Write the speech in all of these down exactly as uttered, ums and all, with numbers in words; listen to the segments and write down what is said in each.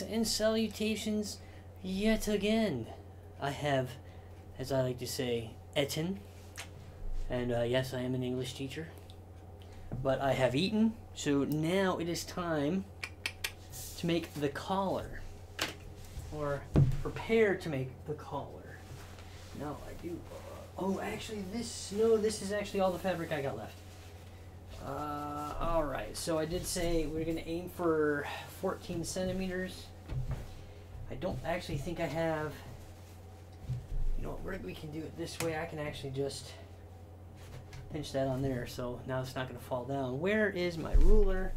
Greetings and salutations yet again. I have, as I like to say, eaten, and uh, yes, I am an English teacher, but I have eaten, so now it is time to make the collar, or prepare to make the collar. No, I do, uh, oh, actually this, no, this is actually all the fabric I got left. Uh, alright, so I did say we're going to aim for fourteen centimeters. I don't actually think I have, you know what, we can do it this way. I can actually just pinch that on there, so now it's not going to fall down. Where is my ruler?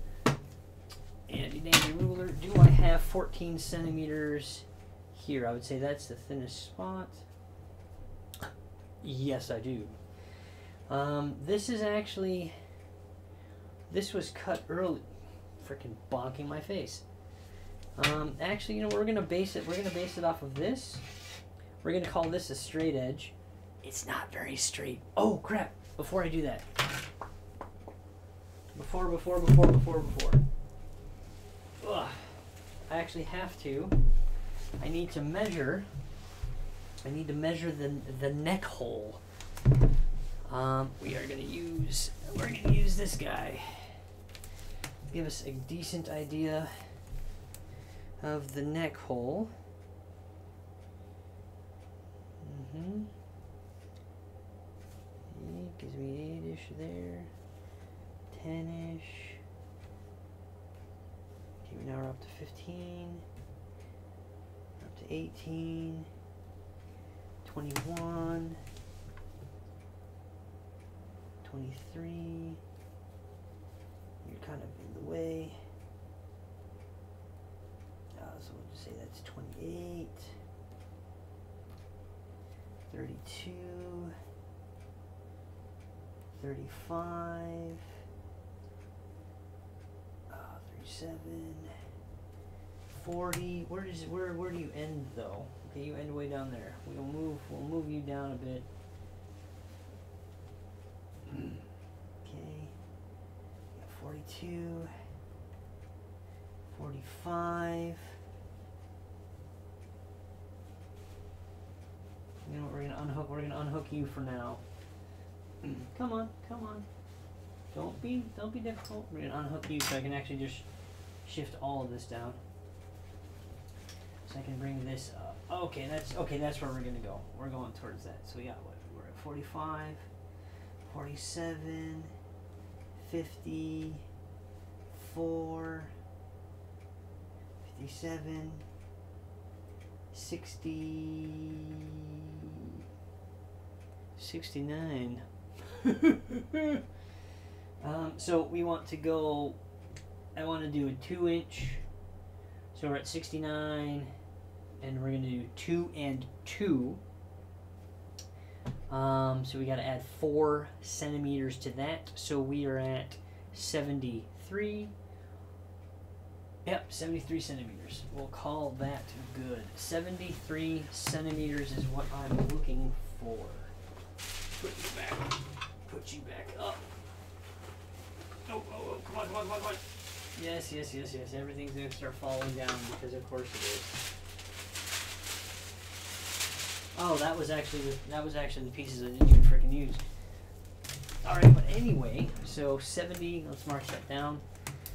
Andy dandy ruler. Do I have fourteen centimeters here? I would say that's the thinnest spot. Yes, I do. Um, this is actually... This was cut early, freaking bonking my face. Um, actually, you know, we're gonna base it. We're gonna base it off of this. We're gonna call this a straight edge. It's not very straight. Oh crap! Before I do that, before, before, before, before, before. Ugh. I actually have to. I need to measure. I need to measure the the neck hole. Um, we are gonna use. We're gonna use this guy. Give us a decent idea of the neck hole. Mm-hmm. It gives me eight-ish there, ten-ish. Okay, now we're up to fifteen, up to eighteen, twenty-one, twenty-three. You're kind of in the way. So we'll just say that's twenty-eight, thirty-two, thirty-five, uh, thirty-seven, forty. Where does where where do you end though? Okay, you end way down there. We'll move we'll move you down a bit. Okay, forty-two, forty-five. You know what, we're gonna unhook we're gonna unhook you for now. Come on, come on. Don't be don't be difficult. We're gonna unhook you so I can actually just shift all of this down. So I can bring this up. Okay, that's okay, that's where we're gonna go. We're going towards that. So we got what? We're at forty-five, forty-seven, fifty, four, fifty-seven, sixty, sixty-nine. um, so we want to go, I want to do a two inch, so we're at sixty-nine, and we're going to do two and two. Um, so we got to add four centimeters to that, so we are at seventy-three. Yep, seventy-three centimeters. We'll call that good. seventy-three centimeters is what I'm looking for. Put you back. Put you back up. Oh, oh, oh, come on, come on, come on. Yes, yes, yes, yes. Everything's going to start falling down because, of course, it is. Oh, that was actually the, that was actually the pieces I didn't even freaking use. All right, but anyway, so seventy. Let's mark that down.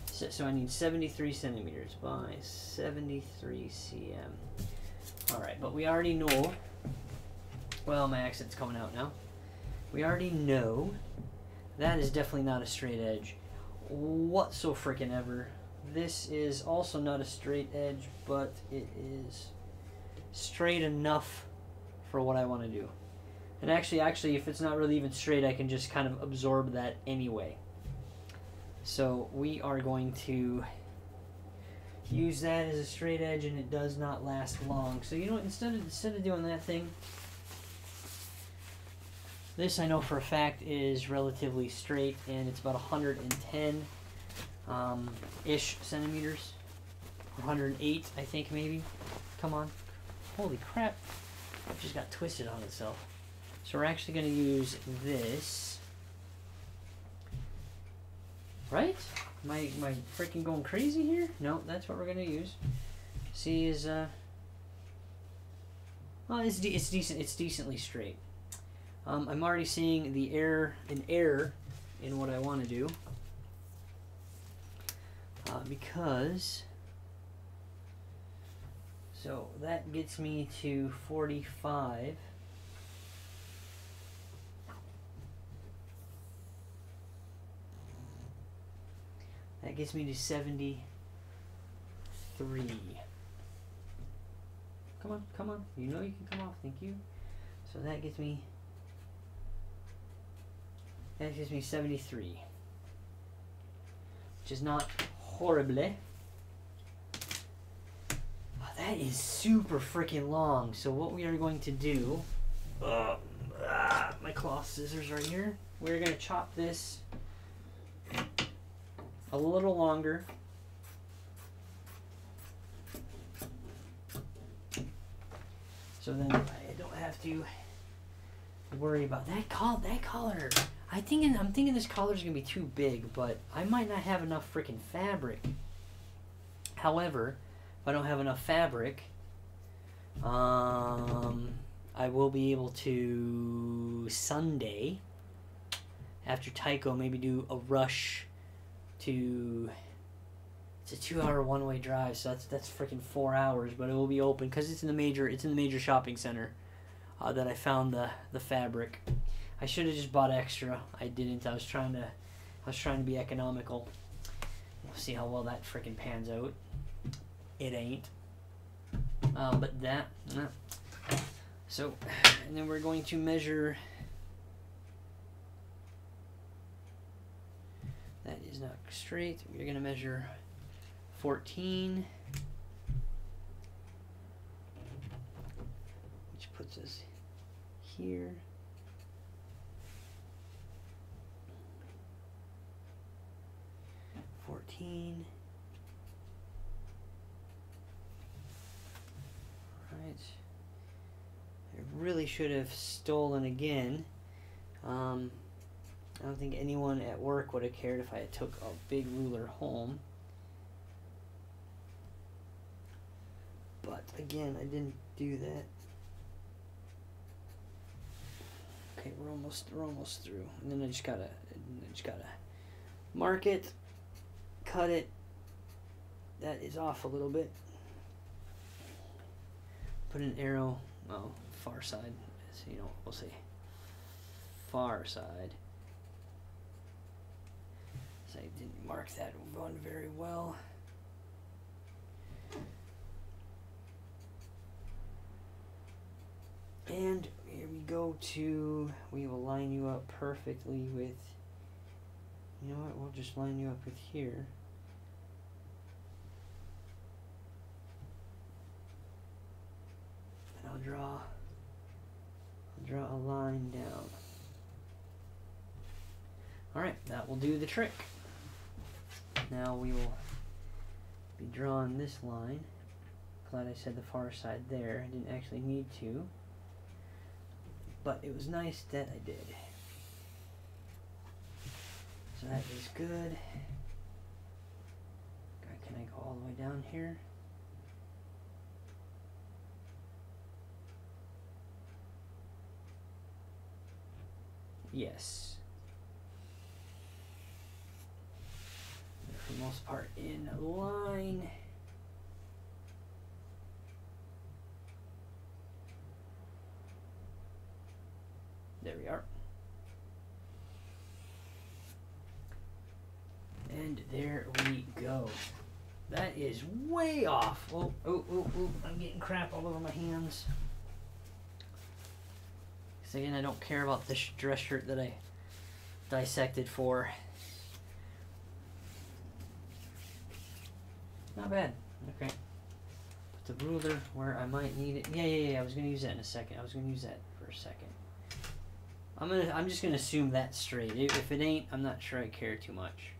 So I need seventy-three centimeters by seventy-three centimeters. All right, but we already know. Well, my accent's coming out now. We already know that is definitely not a straight edge what so freaking ever. This is also not a straight edge, but it is straight enough for what I want to do. And actually, actually, if it's not really even straight, I can just kind of absorb that anyway. So we are going to use that as a straight edge, and it does not last long. So you know what, instead of, instead of doing that thing, this I know for a fact is relatively straight, and it's about one hundred ten-ish um, centimeters, one hundred eight I think maybe. Come on. Holy crap, it just got twisted on itself. So we're actually going to use this. Right? Am I, am I freaking going crazy here? No, that's what we're going to use. See is, uh, well, it's, de it's decent. It's decently straight. Um, I'm already seeing the error, an error in what I want to do, uh, because, so that gets me to forty-five. That gets me to seventy-three. Come on, come on. You know you can come off. Thank you. So that gets me... That gives me seventy-three. Which is not horrible. Oh, that is super freaking long. So what we are going to do... Uh, ah, my cloth scissors right here. We're going to chop this a little longer. So then I don't have to worry about that collar. That collar, I think I'm thinking this collar is gonna be too big, but I might not have enough freaking fabric. However, if I don't have enough fabric, um, I will be able to Sunday after Tycho maybe do a rush to, it's a two-hour one-way drive, so that's that's freaking four hours. But it will be open because it's in the major it's in the major shopping center uh, that I found the the fabric. I should have just bought extra. I didn't. I was trying to I was trying to be economical. We'll see how well that freaking pans out. It ain't. Uh, but that. Uh, so, and then we're going to measure. That is not straight. We're going to measure fourteen. Which puts us here. fourteen. Alright. I really should have stolen again. Um... I don't think anyone at work would have cared if I had took a big ruler home. But again, I didn't do that. Okay, we're almost we're almost through. And then I just gotta I just gotta mark it, cut it. That is off a little bit. Put an arrow, well, far side. So you know, we'll see. Far side. I didn't mark that one very well. And here we go to, we will line you up perfectly with, you know what, we'll just line you up with here. And I'll draw, I'll draw a line down. Alright, that will do the trick. Now we will be drawing this line. Glad I said the far side there. I didn't actually need to, but it was nice that I did. So that is good. God, can I go all the way down here? Yes. For the most part in line. There we are. And there we go. That is way off. Oh, oh, oh, oh. I'm getting crap all over my hands. Because again, I don't care about this dress shirt that I dissected for. Not bad. Okay. Put the ruler where I might need it. Yeah, yeah, yeah. I was gonna use that in a second. I was gonna use that for a second. I'm gonna. I'm just gonna assume that's straight. If it ain't, I'm not sure I care too much.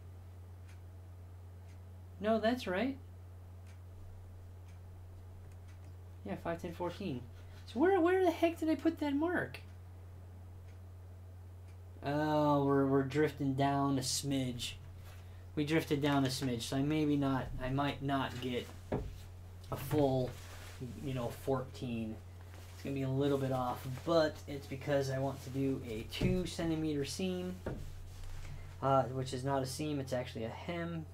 No, that's right. Yeah, five, ten, fourteen. So where, where the heck did I put that mark? Oh, we're we're drifting down a smidge. We drifted down a smidge, so I maybe not, I might not get a full, you know, fourteen. It's going to be a little bit off, but it's because I want to do a two centimeter seam, uh, which is not a seam, it's actually a hem.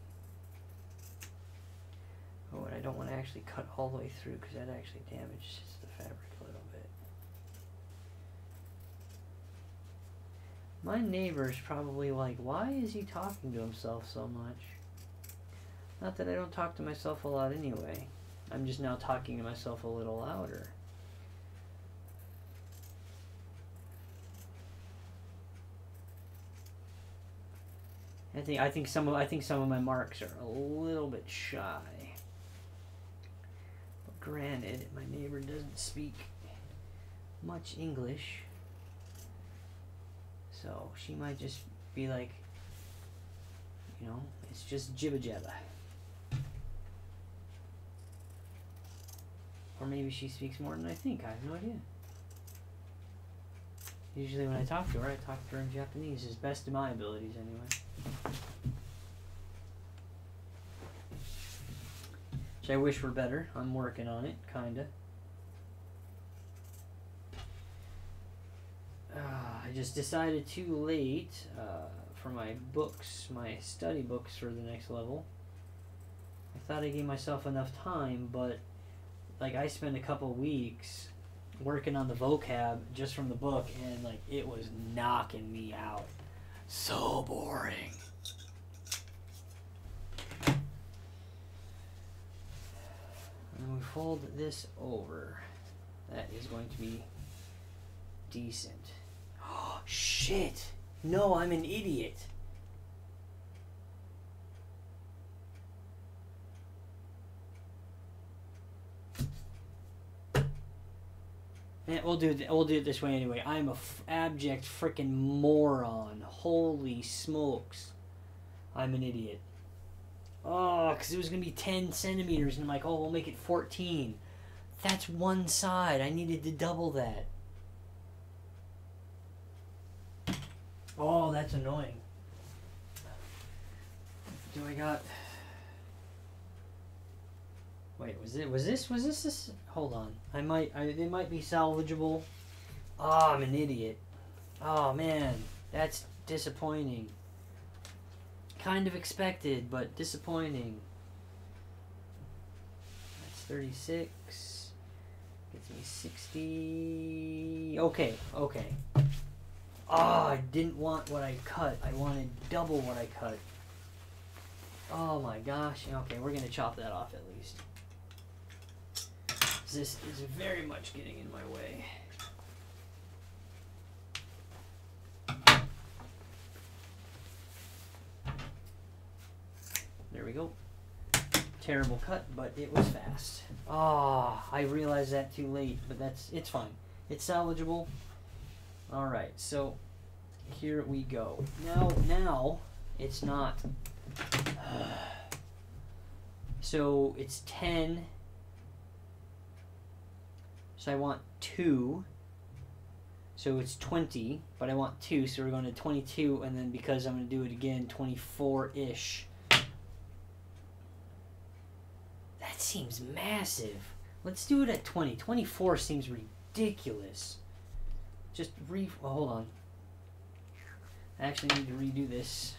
Oh, and I don't want to actually cut all the way through because that actually damages the fabric a little bit. My neighbor's probably like, why is he talking to himself so much? Not that I don't talk to myself a lot anyway. I'm just now talking to myself a little louder. I think I think some of I think some of my marks are a little bit shy. But granted, my neighbor doesn't speak much English, so she might just be like, you know, it's just jibba jabba. Or maybe she speaks more than I think. I have no idea. Usually when I talk to her, I talk to her in Japanese, as best of my abilities anyway. Which I wish were better. I'm working on it, kinda. Uh, I just decided too late uh, for my books, my study books for the next level. I thought I gave myself enough time, but like I spent a couple weeks working on the vocab just from the book, and like it was knocking me out. So boring. And we fold this over. That is going to be decent. Oh shit! No, I'm an idiot. Man, we'll do it, we'll do it this way anyway. I'm a f abject frickin' moron. Holy smokes. I'm an idiot. Oh, because it was going to be ten centimeters, and I'm like, oh, we'll make it fourteen. That's one side. I needed to double that. Oh, that's annoying. Do I got... Wait, was it? Was this? Was this? This? Hold on. I might. I, they might be salvageable. Ah, oh, I'm an idiot. Oh man, that's disappointing. Kind of expected, but disappointing. That's thirty-six. Gets me sixty. Okay. Okay. Ah, oh, I didn't want what I cut. I wanted double what I cut. Oh my gosh. Okay, we're gonna chop that off at least. This is very much getting in my way. There we go. Terrible cut, but it was fast. Ah, oh, I realized that too late, but that's it's fine. It's salvageable. All right, so here we go. Now, now it's not. Uh, so it's ten. So I want two, so it's twenty, but I want two, so we're going to twenty-two, and then because I'm going to do it again, twenty-four-ish. That seems massive. Let's do it at twenty. twenty-four seems ridiculous. Just re... Oh, hold on. I actually need to redo this.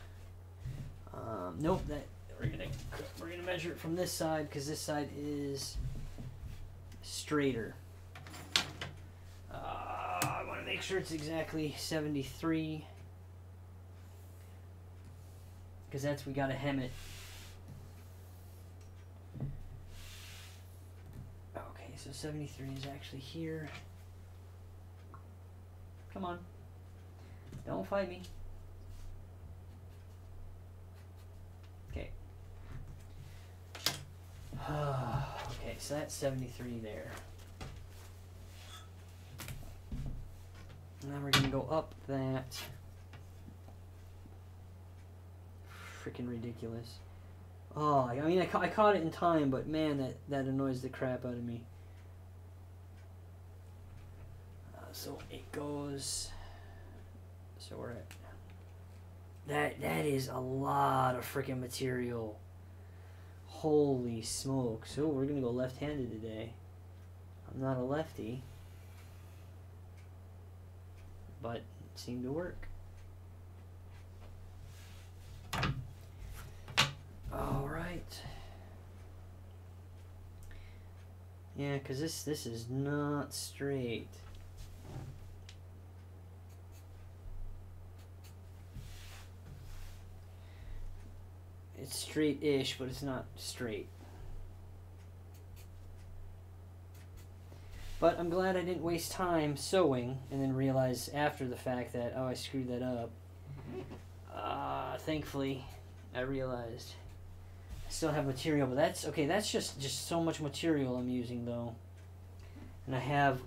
Um, nope, that we're gonna we're gonna measure it from this side, because this side is straighter. Uh, I want to make sure it's exactly seventy-three, because that's we gotta hem it. Okay, so seventy-three is actually here. Come on, don't fight me. Okay. Okay, so that's seventy-three there. Now we're going to go up that. Freaking ridiculous. Oh, I mean, I, ca I caught it in time, but man, that, that annoys the crap out of me. Uh, so it goes... So we're at... That, that is a lot of freaking material. Holy smoke. So we're going to go left-handed today. I'm not a lefty, but it seemed to work. All right. Yeah, because this, this is not straight. It's straight-ish, but it's not straight. But I'm glad I didn't waste time sewing and then realize after the fact that, oh, I screwed that up. Uh, thankfully, I realized I still have material, but that's, okay, that's just, just so much material I'm using, though. And I have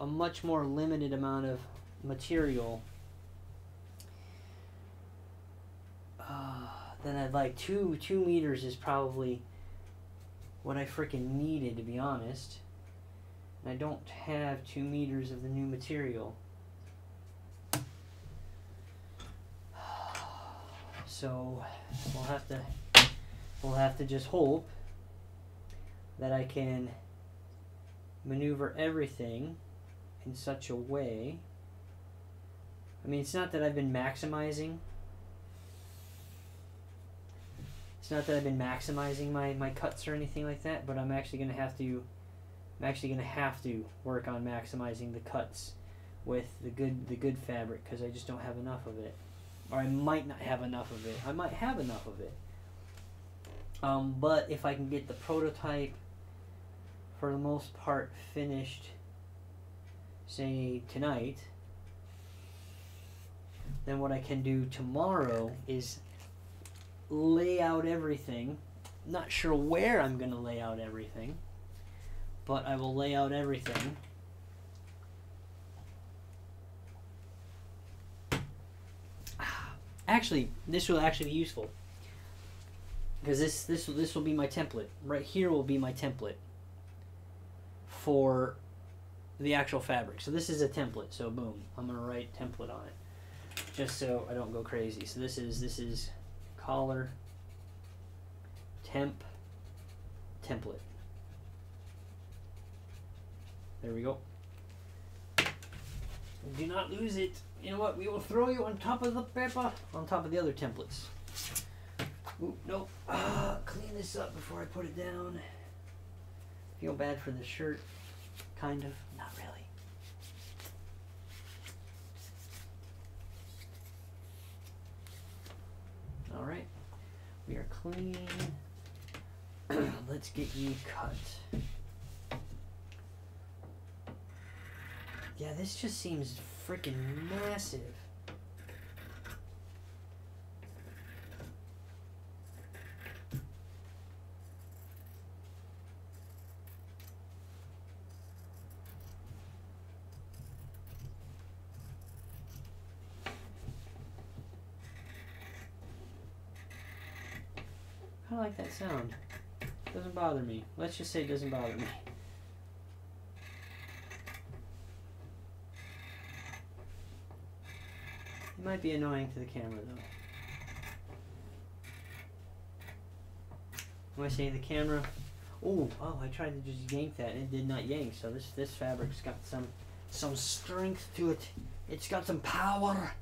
a much more limited amount of material uh, than I'd like. Two, two meters is probably what I freaking needed, to be honest. I don't have two meters of the new material. So we'll have to we'll have to just hope that I can maneuver everything in such a way. I mean, it's not that I've been maximizing. It's not that I've been maximizing my, my cuts or anything like that, but I'm actually gonna have to I'm actually going to have to work on maximizing the cuts with the good the good fabric, because I just don't have enough of it. Or I might not have enough of it. I might have enough of it. Um, but if I can get the prototype, for the most part, finished, say, tonight, then what I can do tomorrow is lay out everything. I'm not sure where I'm going to lay out everything, but I will lay out everything. Actually, this will actually be useful, because this this this will be my template. Right here will be my template for the actual fabric. So this is a template. So boom, I'm gonna write template on it, just so I don't go crazy. So this is this is collar temp template. There we go. Do not lose it. You know what? We will throw you on top of the paper, on top of the other templates. Ooh, nope. Uh, clean this up before I put it down. Feel bad for the shirt. Kind of. Not really. Alright. We are clean. Let's get you cut. Yeah, this just seems freaking massive. I like that sound. It doesn't bother me. Let's just say it doesn't bother me. It might be annoying to the camera, though. When I say the camera, oh, oh, I tried to just yank that, and it did not yank. So this this fabric's got some some strength to it. It's got some power.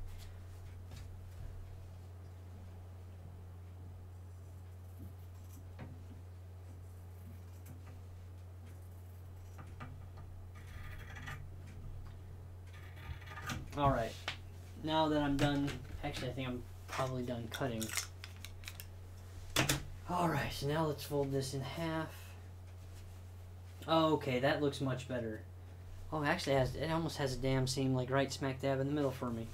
All right. Now that I'm done, actually I think I'm probably done cutting. Alright, so now let's fold this in half. Oh, okay, that looks much better. Oh, actually it, has, it almost has a damn seam like right smack dab in the middle for me.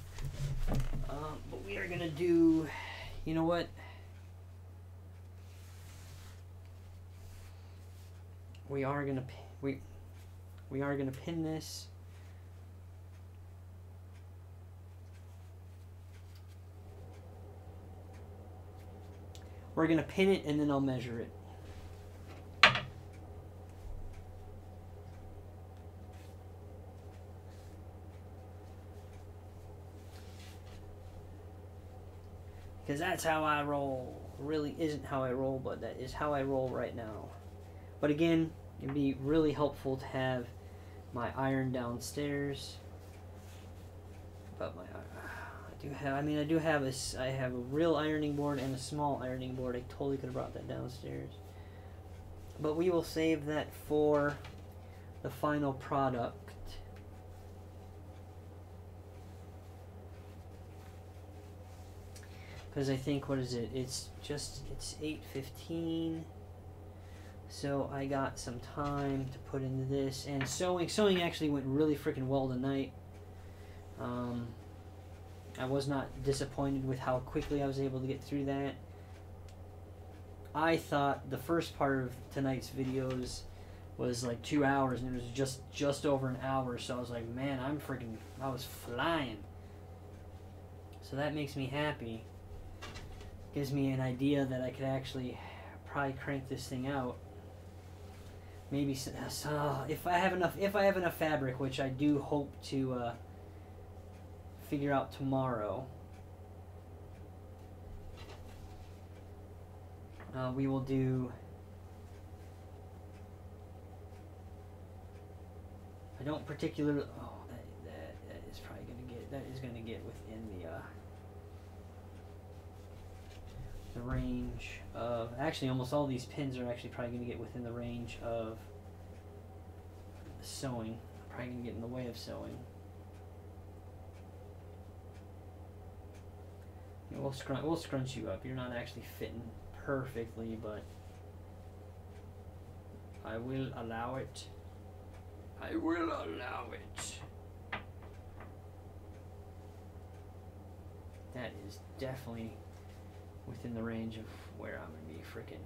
Um, but we are going to do, you know what? We are going to, we, we are going to pin this. We're going to pin it, and then I'll measure it. Because that's how I roll. Really isn't how I roll, but that is how I roll right now. But again, it'd be really helpful to have my iron downstairs. But my I do have I mean I do have a I have a real ironing board and a small ironing board. I totally could have brought that downstairs. But we will save that for the final product. Because I think, what is it? It's just, it's eight fifteen. So I got some time to put into this. And sewing, sewing actually went really freaking well tonight. Um, I was not disappointed with how quickly I was able to get through that. I thought the first part of tonight's videos was like two hours, and it was just, just over an hour. So I was like, man, I'm freaking, I was flying. So that makes me happy. Gives me an idea that I could actually probably crank this thing out. Maybe uh, if I have enough, if I have enough fabric, which I do hope to uh, figure out tomorrow, uh, we will do. I don't particularly. Oh, that, that that is probably gonna get. That is gonna get within the. Uh, the range of, actually almost all these pins are actually probably going to get within the range of sewing. Probably going to get in the way of sewing. Yeah, we'll, scrunch, we'll scrunch you up. You're not actually fitting perfectly, but I will allow it. I will allow it. That is definitely within the range of where I'm gonna be freaking.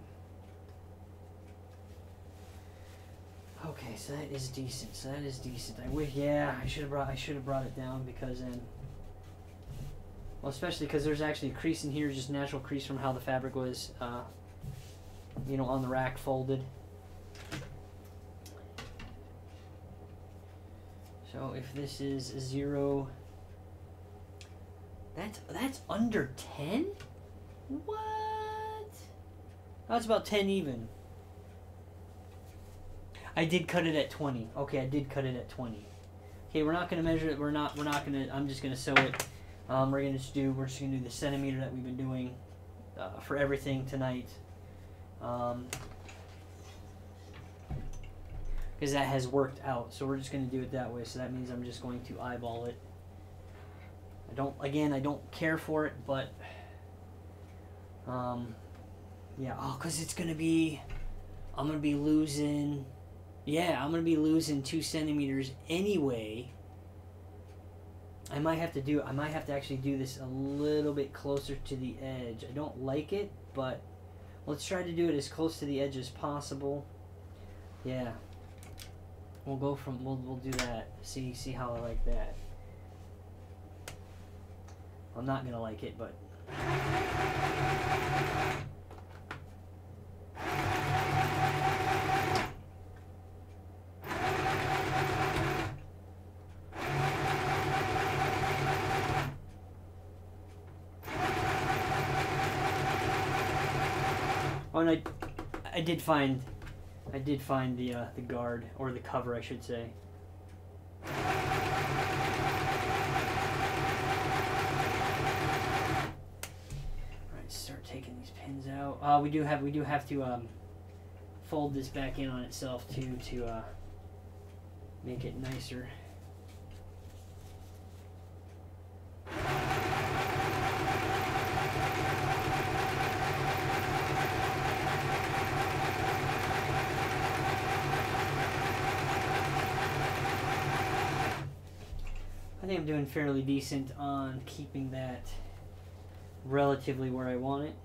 Okay, so that is decent. So that is decent. I wish, yeah, I should have brought. I should have brought it down, because then, well, especially because there's actually a crease in here, just natural crease from how the fabric was, uh, you know, on the rack folded. So if this is zero, that's that's under ten. What? That's about ten even. I did cut it at twenty. Okay, I did cut it at twenty. Okay, we're not gonna measure it. We're not. We're not gonna. I'm just gonna sew it. Um, we're gonna just do. We're just gonna do the centimeter that we've been doing uh, for everything tonight. Um, because that has worked out. So we're just gonna do it that way. So that means I'm just going to eyeball it. I don't. Again, I don't care for it, but. Um, yeah, oh, because it's going to be, I'm going to be losing, yeah, I'm going to be losing two centimeters anyway. I might have to do, I might have to actually do this a little bit closer to the edge. I don't like it, but let's try to do it as close to the edge as possible. Yeah, we'll go from, we'll, we'll do that. See, see how I like that. I'm not going to like it, but. Oh, and I, I did find, I did find the uh, the guard, or the cover, I should say. Taking these pins out. Uh, we do have we do have to um, fold this back in on itself too to uh, make it nicer. I think I'm doing fairly decent on keeping that relatively where I want it.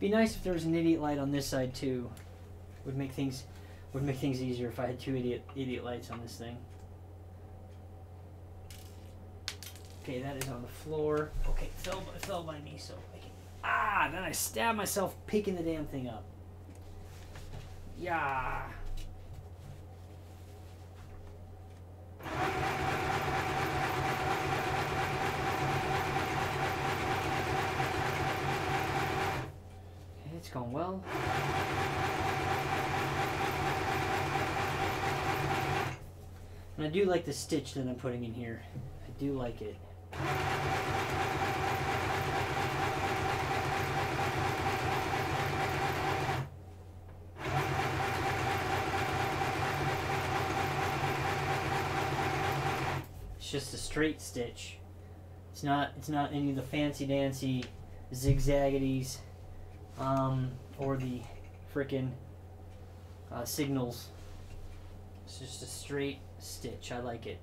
Be nice if there was an idiot light on this side too. Would make things would make things easier if I had two idiot idiot lights on this thing. Okay, that is on the floor. Okay, it fell, it fell by me, so I can, ah, then I stabbed myself picking the damn thing up. Yeah. It's gone well. And I do like the stitch that I'm putting in here. I do like it. It's just a straight stitch. It's not it's not any of the fancy dancy zigzaggities um, or the frickin' uh, signals. It's just a straight stitch. I like it.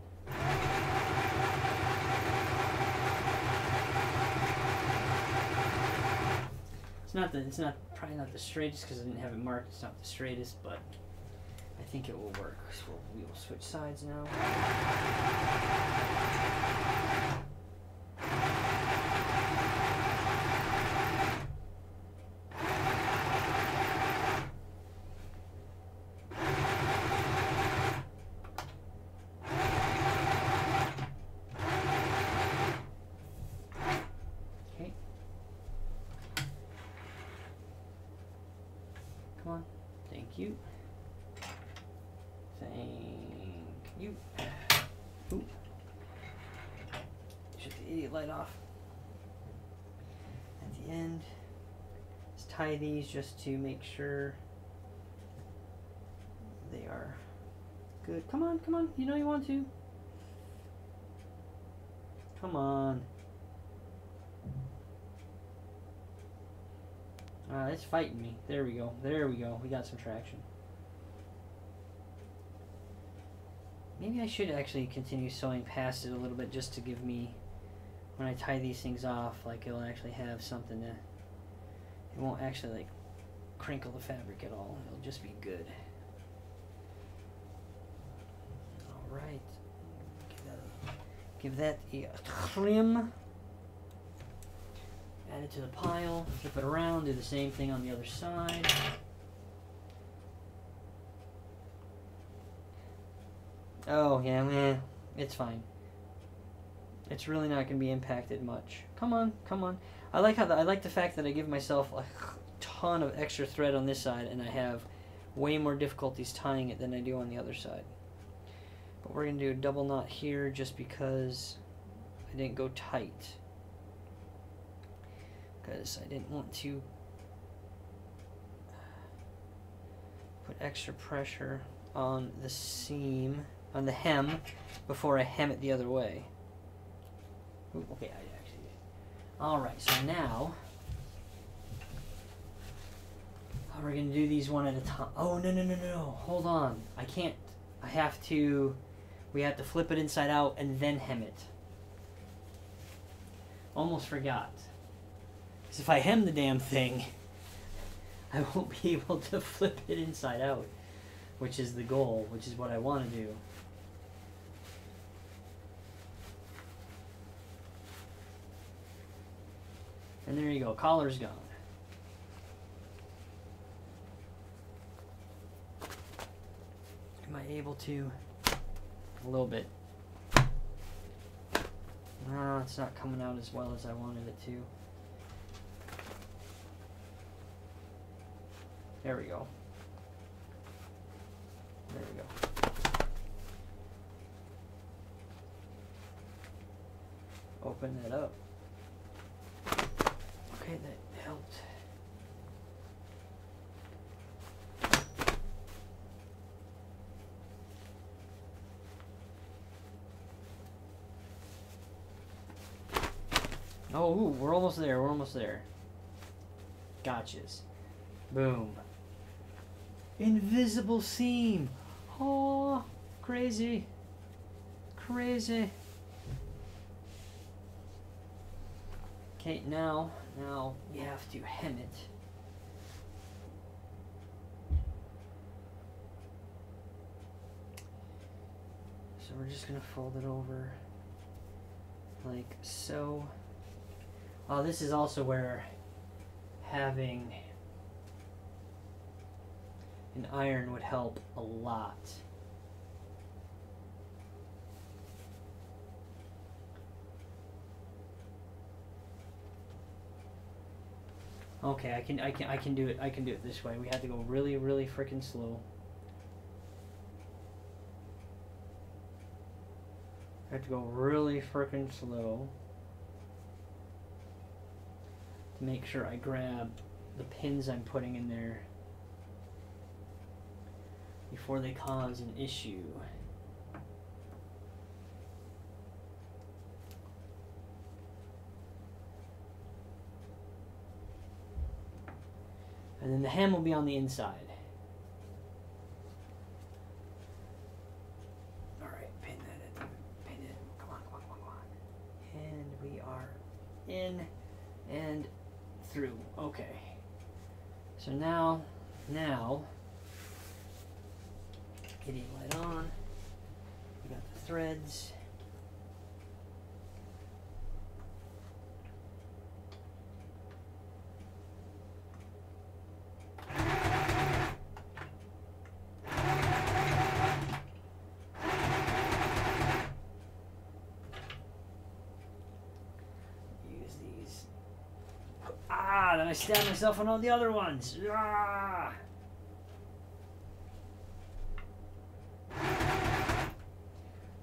It's not the it's not probably not the straightest because I didn't have it marked. It's not the straightest, but I think it will work. So we will switch sides now. Thank you. Thank you. Ooh. Shut the idiot light off. At the end, let's tie these just to make sure they are good. Come on, come on. You know you want to. Come on. Uh, it's fighting me. There we go. There we go. We got some traction. Maybe I should actually continue sewing past it a little bit just to give me, when I tie these things off, like it'll actually have something to, it won't actually like crinkle the fabric at all. It'll just be good. Alright. Give that a trim. Add it to the pile, flip it around, do the same thing on the other side. Oh, yeah, meh. It's fine. It's really not going to be impacted much. Come on, come on. I like how the, I like the fact that I give myself a ton of extra thread on this side, and I have way more difficulties tying it than I do on the other side. But we're going to do a double knot here just because I didn't go tight. Because I didn't want to put extra pressure on the seam, on the hem, before I hem it the other way. Ooh, okay, I actually did. Alright, so now, oh, we're going to do these one at a time. Oh, no, no, no, no, hold on. I can't, I have to, we have to flip it inside out and then hem it. Almost forgot. If I hem the damn thing, I won't be able to flip it inside out, which is the goal, which is what I want to do. And there you go, collar's gone. Am I able to? A little bit. No, it's not coming out as well as I wanted it to. There we go. There we go. Open that up. Okay, that helped. Oh, ooh, we're almost there. We're almost there. Gotchas. Boom. Invisible seam. Oh, crazy. Crazy. Okay, now, now we have to hem it. So we're just going to fold it over like so. Oh, this is also where having an iron would help a lot. Okay, I can I can I can do it. I can do it this way. We had to go really, really freaking slow. I have to go really freaking slow to make sure I grab the pins I'm putting in there before they cause an issue. And then the hem will be on the inside. All right, pin that in, pin it in. Come on, come on, come on, come on. And we are in and through. Okay. So now, now, getting light on. We got the threads. I stabbed myself on all the other ones. Ah!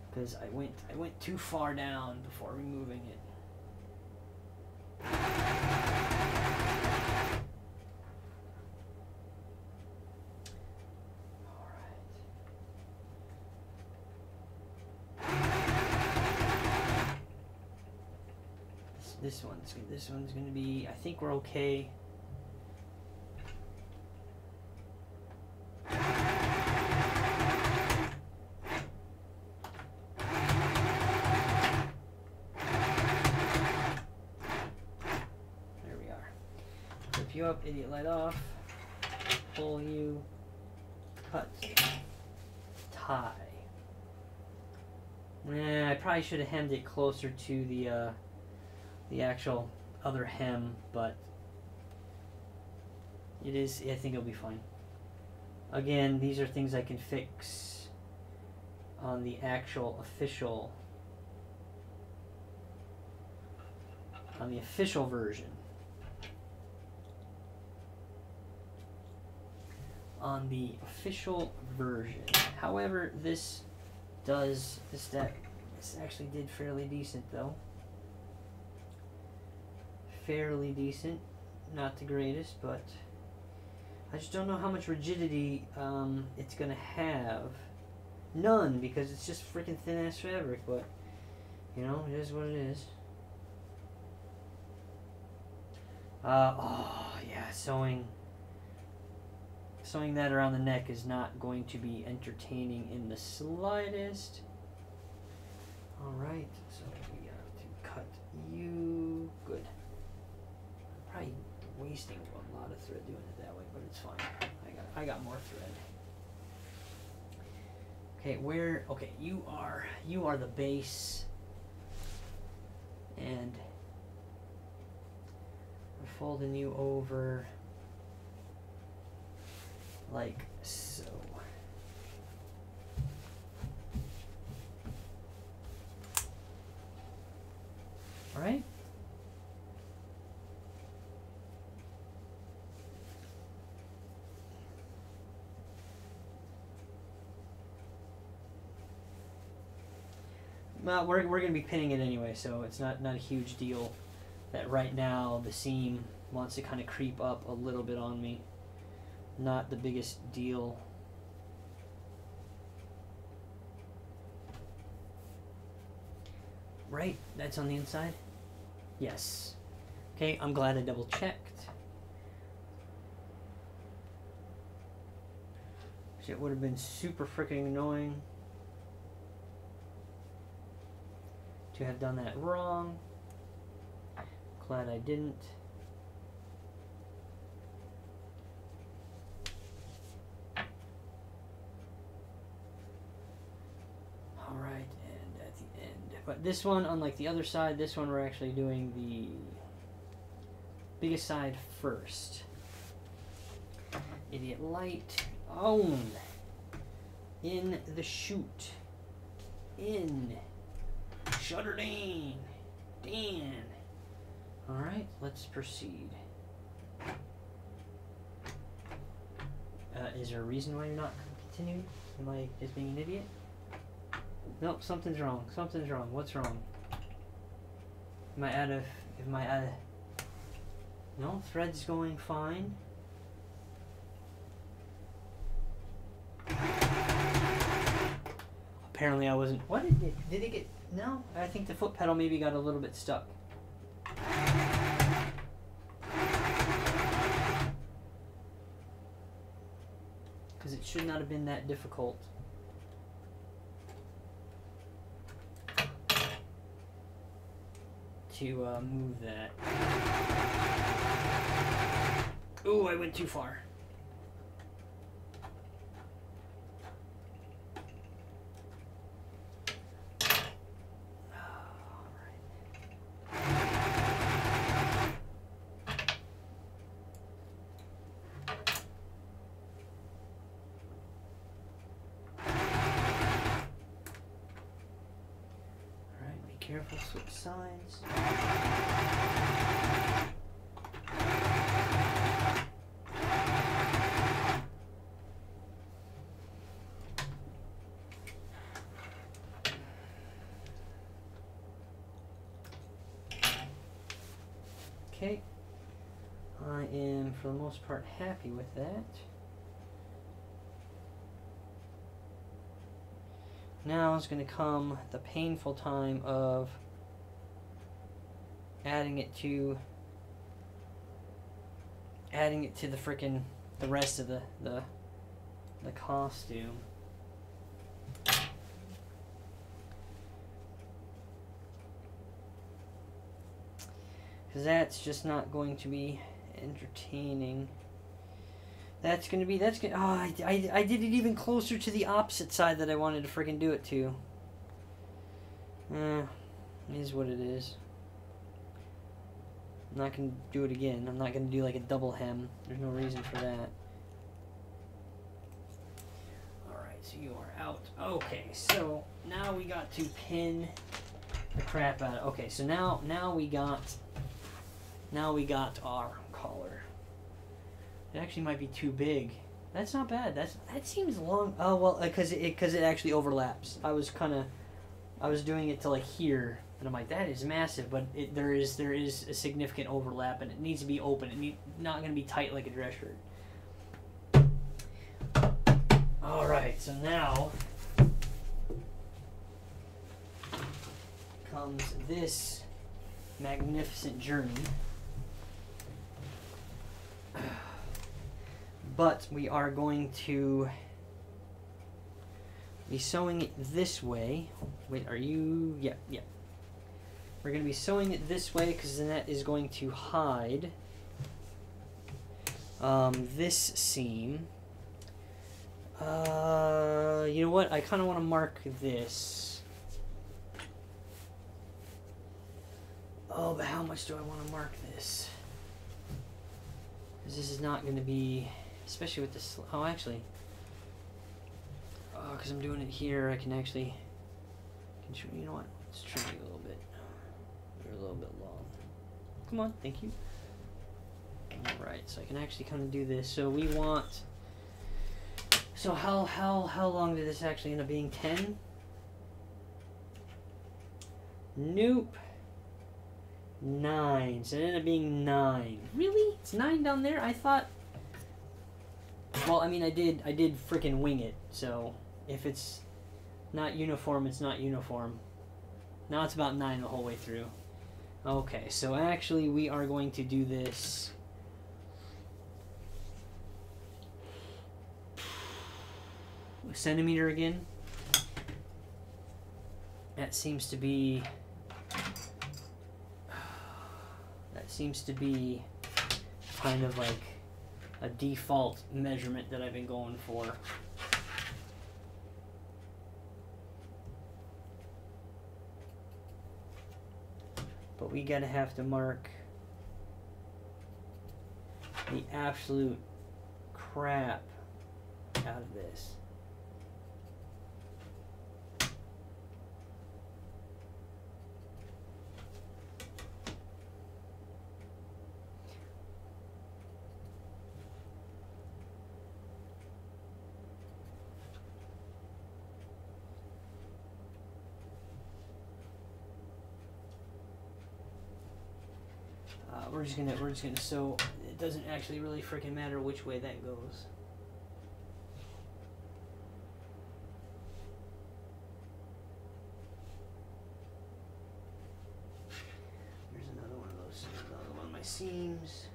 Because I went, I went too far down before removing it. This one's this one's gonna be. I think we're okay. There we are. Flip you up, idiot light off. Pull you, cut, tie. Nah, I probably should have hemmed it closer to the. Uh, The actual other hem, but it is, I think it'll be fine. Again, these are things I can fix on the actual official, on the official version. On the official version. However, this does, this, that, this actually did fairly decent though. Fairly decent, not the greatest, but I just don't know how much rigidity um, it's gonna have. None, because it's just freaking thin ass fabric, but you know, it is what it is. Uh, oh yeah, sewing sewing that around the neck is not going to be entertaining in the slightest. Alright, so we have to cut you. Good. Probably wasting a lot of thread doing it that way, but it's fine. I got I got more thread. Okay, where okay, you are you are the base, and I'm folding you over like so. All right? Well, we're, we're going to be pinning it anyway, so it's not, not a huge deal that right now the seam wants to kind of creep up a little bit on me. Not the biggest deal. Right? That's on the inside? Yes. Okay, I'm glad I double checked. It would have been super freaking annoying to have done that wrong. Glad I didn't. All right, and at the end. But this one, unlike the other side, this one we're actually doing the biggest side first. Idiot light on. In the chute. In. Shutter down. Dan. Alright, let's proceed. Uh, is there a reason why you're not continuing? Am I just being an idiot? Nope, something's wrong. Something's wrong. What's wrong? Am I out of... Am I out of... No, thread's going fine. Apparently I wasn't... What did it... Did it get... No, I think the foot pedal maybe got a little bit stuck. Because it should not have been that difficult. To uh, move that. Ooh, I went too far. Careful, switch sides. Okay, I am for the most part happy with that. Now is going to come the painful time of adding it to adding it to the frickin' the rest of the the the costume. Because that's just not going to be entertaining. That's gonna be, that's gonna, oh, I, I, I did it even closer to the opposite side that I wanted to freaking do it to. Eh, it is what it is. I'm not gonna do it again. I'm not gonna do like a double hem. There's no reason for that. Alright, so you are out. Okay, so now we got to pin the crap out of, okay, so now, now we got, now we got our collar. It actually might be too big. That's not bad. That's that seems long. Oh well, because it because it actually overlaps. I was kind of, I was doing it to like here, and I'm like that is massive. But it, there is there is a significant overlap, and it needs to be open. It need, not going to be tight like a dress shirt. All right. So now comes this magnificent journey. But we are going to be sewing it this way. Wait, are you? Yeah, yeah. We're going to be sewing it this way because then that is going to hide um, this seam. Uh, you know what? I kind of want to mark this. Oh, but how much do I want to mark this? Because this is not going to be... Especially with this, oh actually, oh, because I'm doing it here, I can actually, can, you know what, let's trim it a little bit, they're a little bit long, come on, thank you, alright, so I can actually kind of do this, so we want, so how, how, how long did this actually end up being, ten? Nope. nine, so it ended up being nine, really? It's nine down there? I thought... Well, I mean, I did, I did freaking wing it, so if it's not uniform, it's not uniform. Now it's about nine the whole way through. Okay, so actually we are going to do this. A centimeter again. That seems to be... That seems to be kind of like... a default measurement that I've been going for. But we gotta have to mark the absolute crap out of this. Uh, we're just gonna we're just gonna sew. It doesn't actually really freaking matter which way that goes. Here's another one of those. Another one of my seams.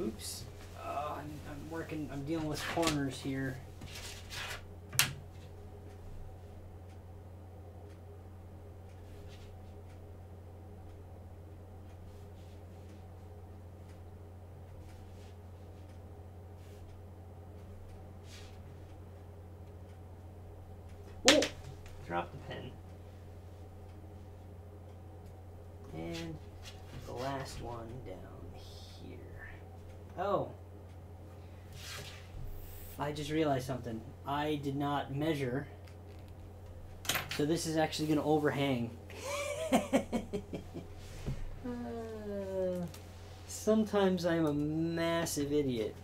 Oops. Uh, I'm, I'm working. I'm dealing with corners here. Drop the pen. And the last one down here. Oh. I just realized something. I did not measure. So this is actually going to overhang. uh, sometimes I'm a massive idiot.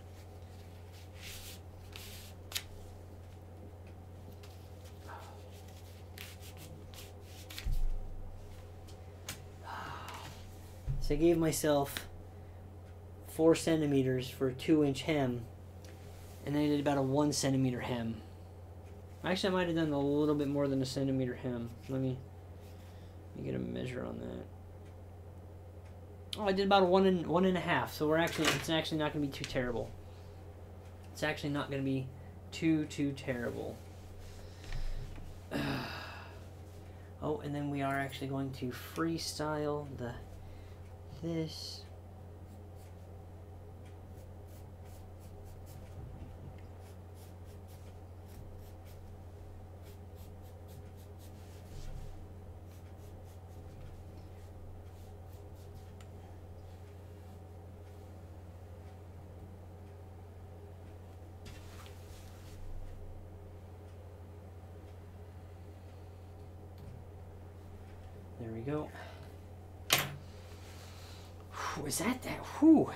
So I gave myself four centimeters for a two-inch hem, and then I did about a one centimeter hem. Actually, I might have done a little bit more than a centimeter hem. Let me, let me get a measure on that. Oh, I did about a one and one and a half. So we're actually, it's actually not going to be too terrible. It's actually not going to be too too terrible. Oh, and then we are actually going to freestyle the. This there we go. Was that that? Whew.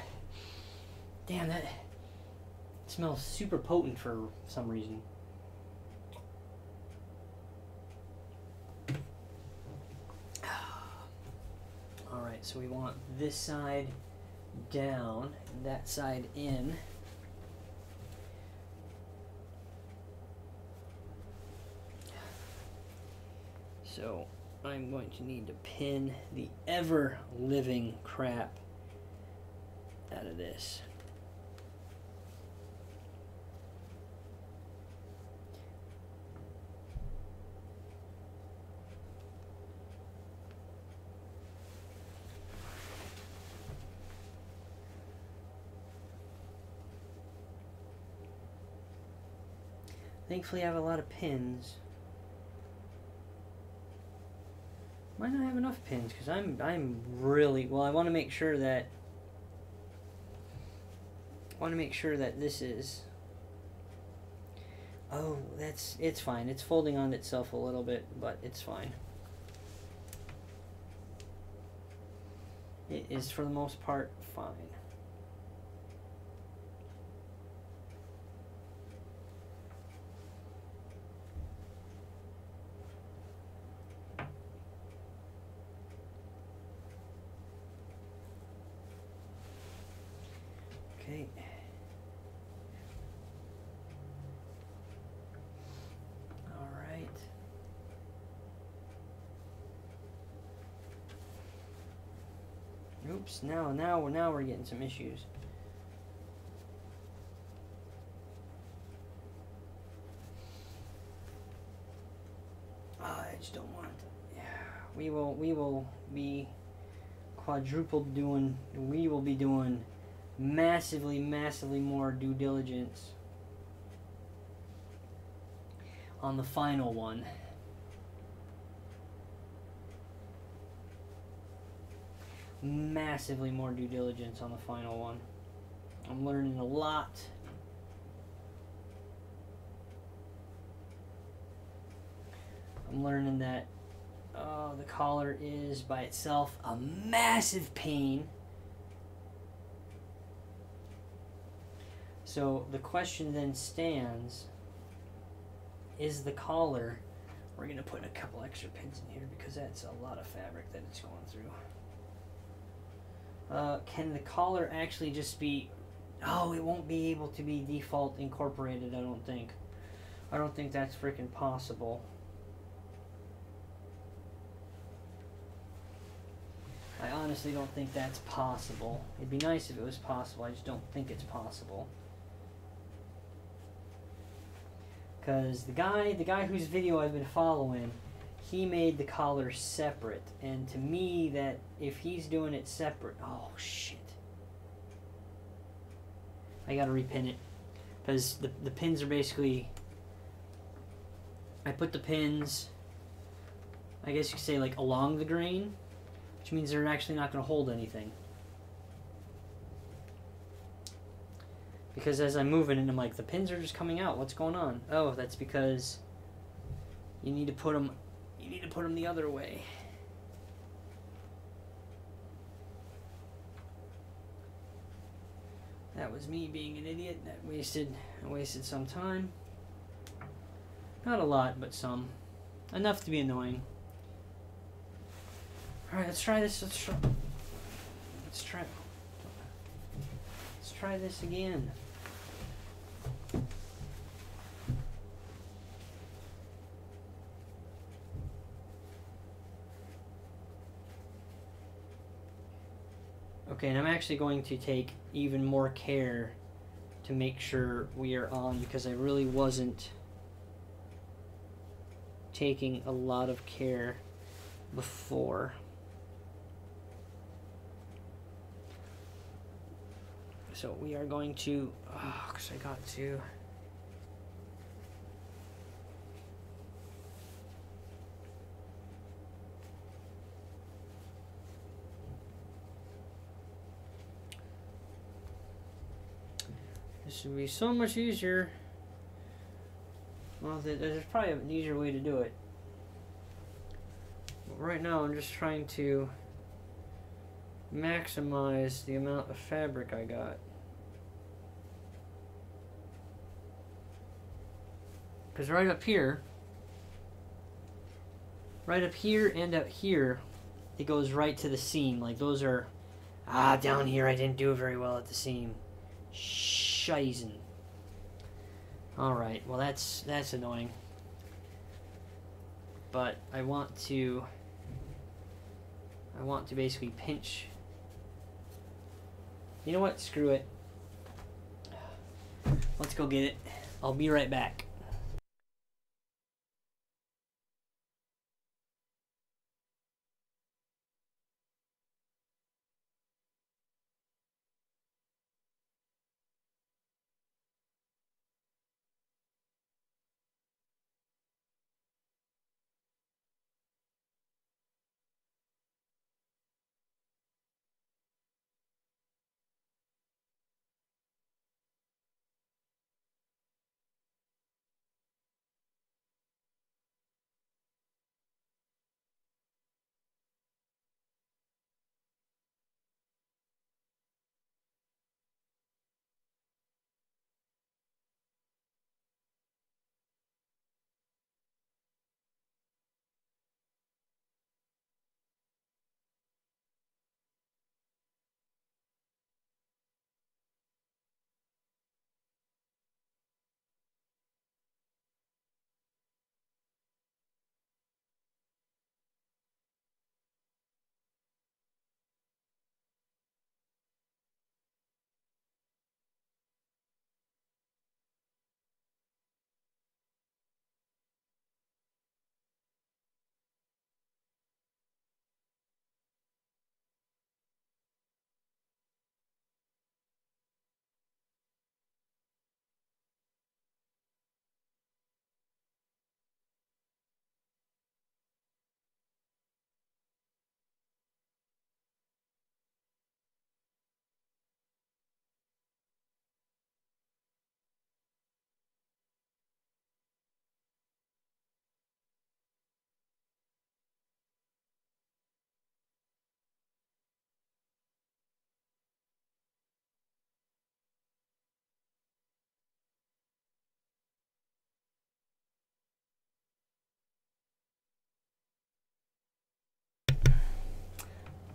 Damn, that smells super potent for some reason. All right, so we want this side down, and that side in. So I'm going to need to pin the ever-living crap out of this. Thankfully, I have a lot of pins. Might not have enough pins because I'm I'm really well. I want to make sure that. Want to make sure that this is. Oh, that's it's fine. It's folding on itself a little bit, but it's fine. It is for the most part fine. Okay. Oops, now, now, now we're getting some issues. Oh, I just don't want it. Yeah, we will, we will be quadruple doing, we will be doing massively, massively more due diligence on the final one. Massively more due diligence on the final one. I'm learning a lot. I'm learning that uh, the collar is by itself a massive pain. So the question then stands, is the collar We're going to put in a couple extra pins in here because that's a lot of fabric that it's going through. Uh, can the collar actually just be... Oh, it won't be able to be default incorporated, I don't think. I don't think that's freaking possible. I honestly don't think that's possible. It'd be nice if it was possible, I just don't think it's possible. Because the guy, the guy whose video I've been following, he made the collar separate. And to me, that if he's doing it separate... Oh, shit. I gotta repin it. Because the, the pins are basically... I put the pins, I guess you could say, like, along the grain. Which means they're actually not going to hold anything. Because as I'm moving it, I'm like, the pins are just coming out. What's going on? Oh, that's because you need to put them, you need to put them the other way. That was me being an idiot. That wasted, I wasted some time. Not a lot, but some. Enough to be annoying. Alright, let's try this, let's try, let's try, let's try this again. Okay, and I'm actually going to take even more care to make sure we are on, because I really wasn't taking a lot of care before. So we are going to, oh, because I got to, this would be so much easier. Well, there's probably an easier way to do it. But right now I'm just trying to maximize the amount of fabric I got. Because right up here, right up here and up here, it goes right to the seam. Like those are, ah, down here I didn't do very well at the seam. Shizen. All right, well that's that's annoying. But I want to, I want to basically pinch. You know what? Screw it. Let's go get it. I'll be right back.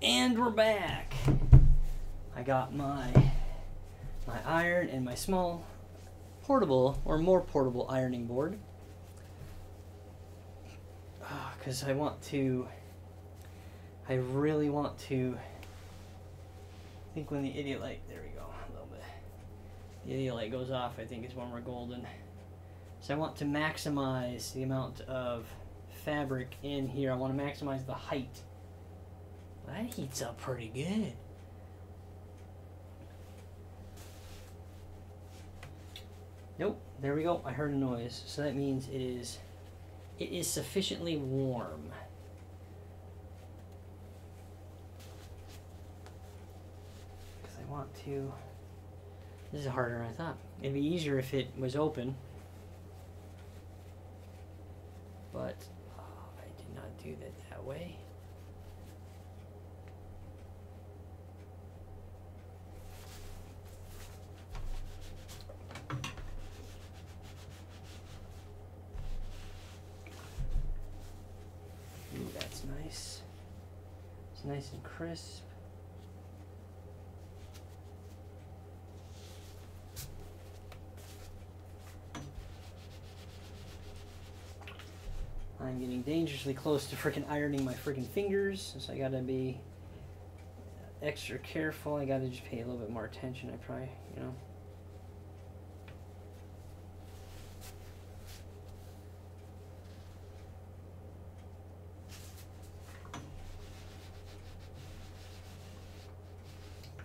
And we're back. I got my my iron and my small portable or more portable ironing board, because I want to I really want to I think when the idiot light there we go a little bit the idiot light goes off, I think is when we're golden. So I want to maximize the amount of fabric in here. I want to maximize the height. That heats up pretty good. Nope, there we go. I heard a noise, so that means it is it is sufficiently warm. Because I want to... This is harder than I thought. It'd be easier if it was open. But oh, I did not do that that way. Ooh, that's nice. It's nice and crisp. I'm getting dangerously close to freaking ironing my freaking fingers, so I gotta be extra careful. I gotta just pay a little bit more attention, I probably, you know.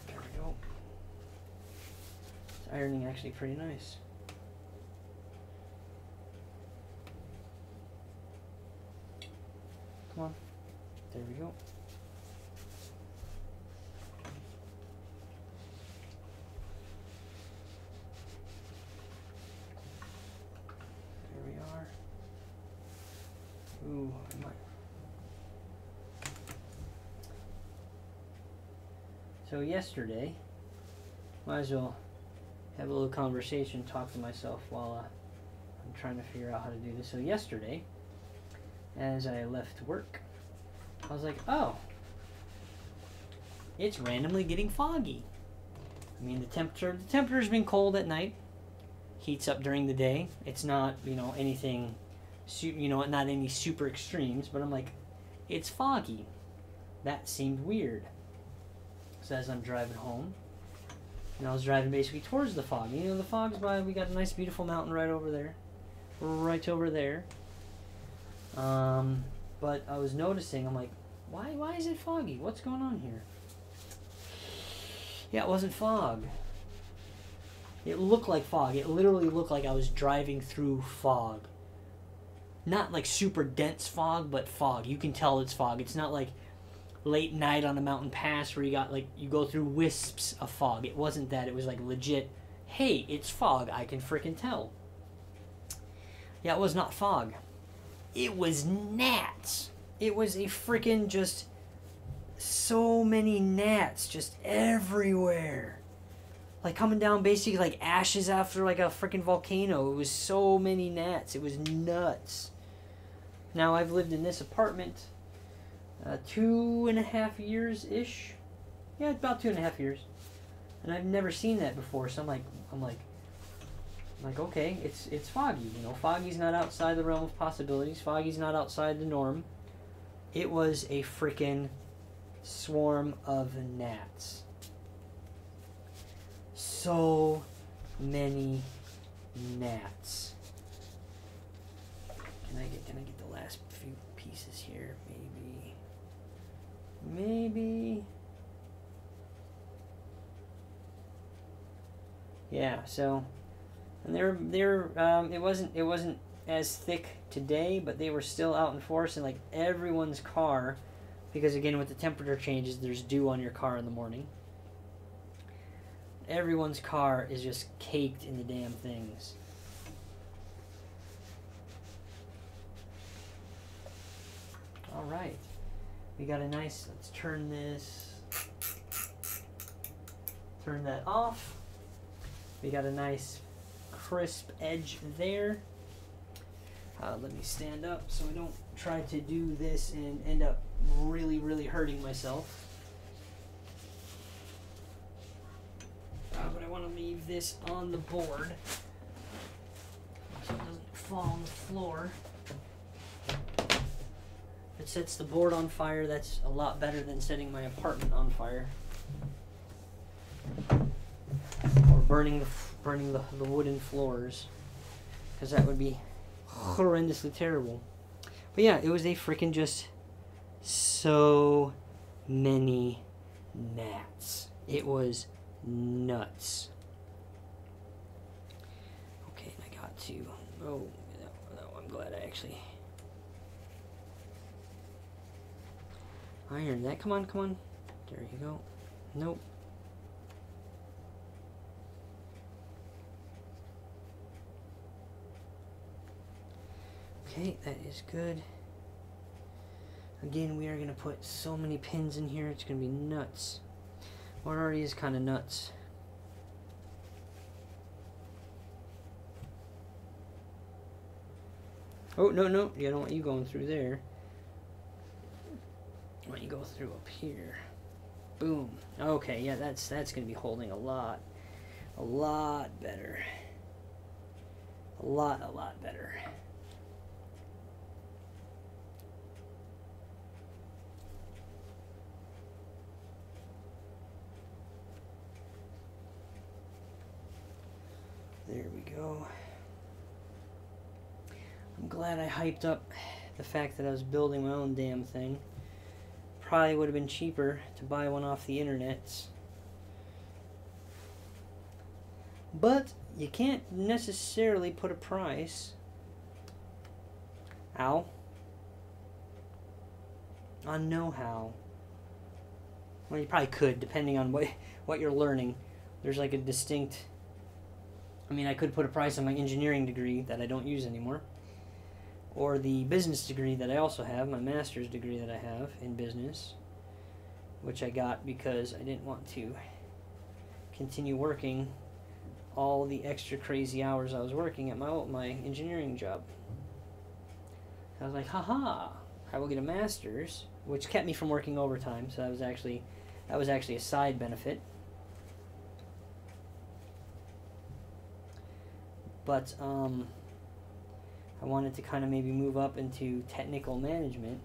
There we go. It's ironing actually pretty nice. There we go. There we are. Ooh, I might. So yesterday, might as well have a little conversation, talk to myself while uh, I'm trying to figure out how to do this. So yesterday, as I left work, I was like, oh, it's randomly getting foggy. I mean, the temperature, the temperature's been cold at night, heats up during the day. It's not, you know, anything, you know, not any super extremes, but I'm like, it's foggy. That seemed weird. So as I'm driving home, and I was driving basically towards the fog. You know, the fog's by, we got a nice, beautiful mountain right over there, right over there. Um, but I was noticing, I'm like, why, why is it foggy? What's going on here? Yeah, it wasn't fog. It looked like fog. It literally looked like I was driving through fog. Not like super dense fog, but fog. You can tell it's fog. It's not like late night on a mountain pass where you got like, you go through wisps of fog. It wasn't that. It was like legit, hey, it's fog. I can freaking tell. Yeah, it was not fog. It was gnats. It was a freaking just so many gnats just everywhere. Like coming down basically like ashes after like a freaking volcano. It was so many gnats. It was nuts. Now I've lived in this apartment uh, two and a half years-ish. Yeah, about two and a half years. And I've never seen that before. So I'm like, I'm like, Like, okay, it's it's foggy, you know. Foggy's not outside the realm of possibilities. Foggy's not outside the norm. It was a freaking swarm of gnats. So many gnats. Can I get can I get the last few pieces here? Maybe. Maybe. Yeah, so And they're they're um, it wasn't it wasn't as thick today, but they were still out in force in like everyone's car, because again with the temperature changes, there's dew on your car in the morning. Everyone's car is just caked in the damn things. All right, we got a nice. Let's turn this. Turn that off. We got a nice crisp edge there. Uh, let me stand up so I don't try to do this and end up really, really hurting myself. want to leave this on the board so it doesn't fall on the floor. If it sets the board on fire, that's a lot better than setting my apartment on fire. Or burning the, burning the, the wooden floors. Because that would be horrendously terrible. But yeah, it was a freaking just so many gnats. It was nuts. Okay, I got to... Oh, no, no, I'm glad I actually... Iron that. Come on, come on. There you go. Nope. Okay, that is good. Again, we are going to put so many pins in here, it's going to be nuts. Well, it already is kind of nuts. Oh, no, no. Yeah, I don't want you going through there. I want you to go through up here. Boom. Okay, yeah, that's that's going to be holding a lot. A lot better. A lot, a lot better. There we go. I'm glad I hyped up the fact that I was building my own damn thing. Probably would have been cheaper to buy one off the internet. But you can't necessarily put a price. Ow. On know-how. Well, you probably could, depending on what, what you're learning. There's like a distinct... I mean, I could put a price on my engineering degree that I don't use anymore, or the business degree that I also have, my master's degree that I have in business, which I got because I didn't want to continue working all the extra crazy hours I was working at my my engineering job. I was like, haha, I will get a master's, which kept me from working overtime, so that was actually that was actually a side benefit. But um, I wanted to kind of maybe move up into technical management.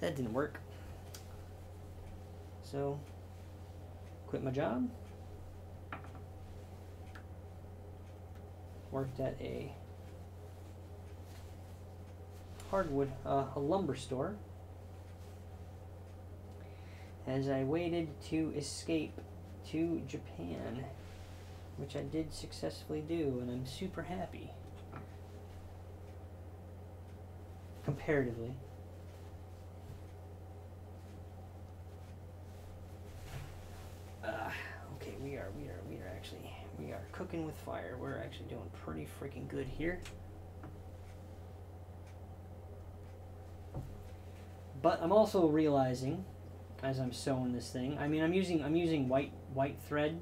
That didn't work. So, quit my job. Worked at a hardwood, uh, a lumber store. As I waited to escape to Japan, which I did successfully do, and I'm super happy. Comparatively. Uh, okay, we are, we are, we are actually, we are cooking with fire. We're actually doing pretty freaking good here. But I'm also realizing, as I'm sewing this thing, I mean, I'm using I'm using white white thread,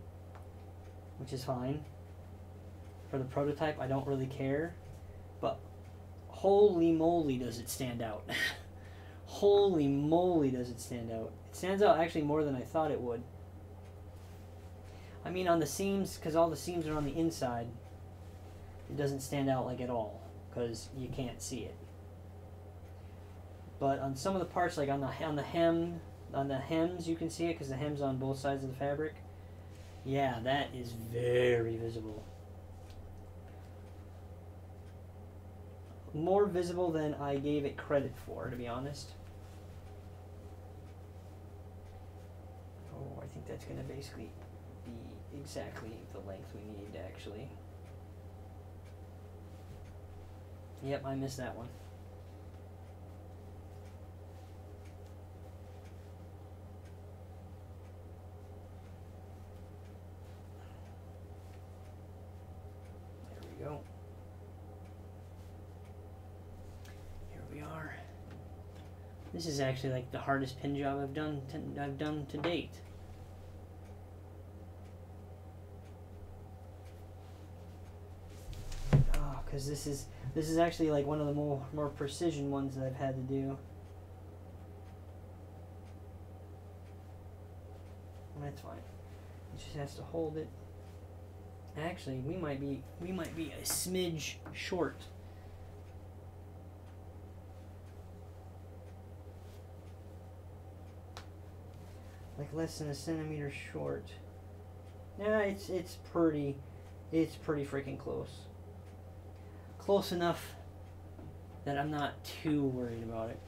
which is fine. For the prototype, I don't really care, but holy moly, does it stand out! Holy moly, does it stand out! It stands out actually more than I thought it would. I mean, on the seams, because all the seams are on the inside, it doesn't stand out like at all because you can't see it. But on some of the parts, like on the on the hem. On the hems, you can see it because the hems on both sides of the fabric. Yeah, that is very visible. More visible than I gave it credit for, to be honest. Oh, I think that's going to basically be exactly the length we need, actually. Yep, I missed that one. Here we are. This is actually like the hardest pin job I've done to, I've done to date. Oh, because this is this is actually like one of the more more precision ones that I've had to do. person has to hold it. Actually, we might be we might be a smidge short. Like less than a centimeter short. Yeah, it's it's pretty it's pretty freaking close. Close enough that I'm not too worried about it.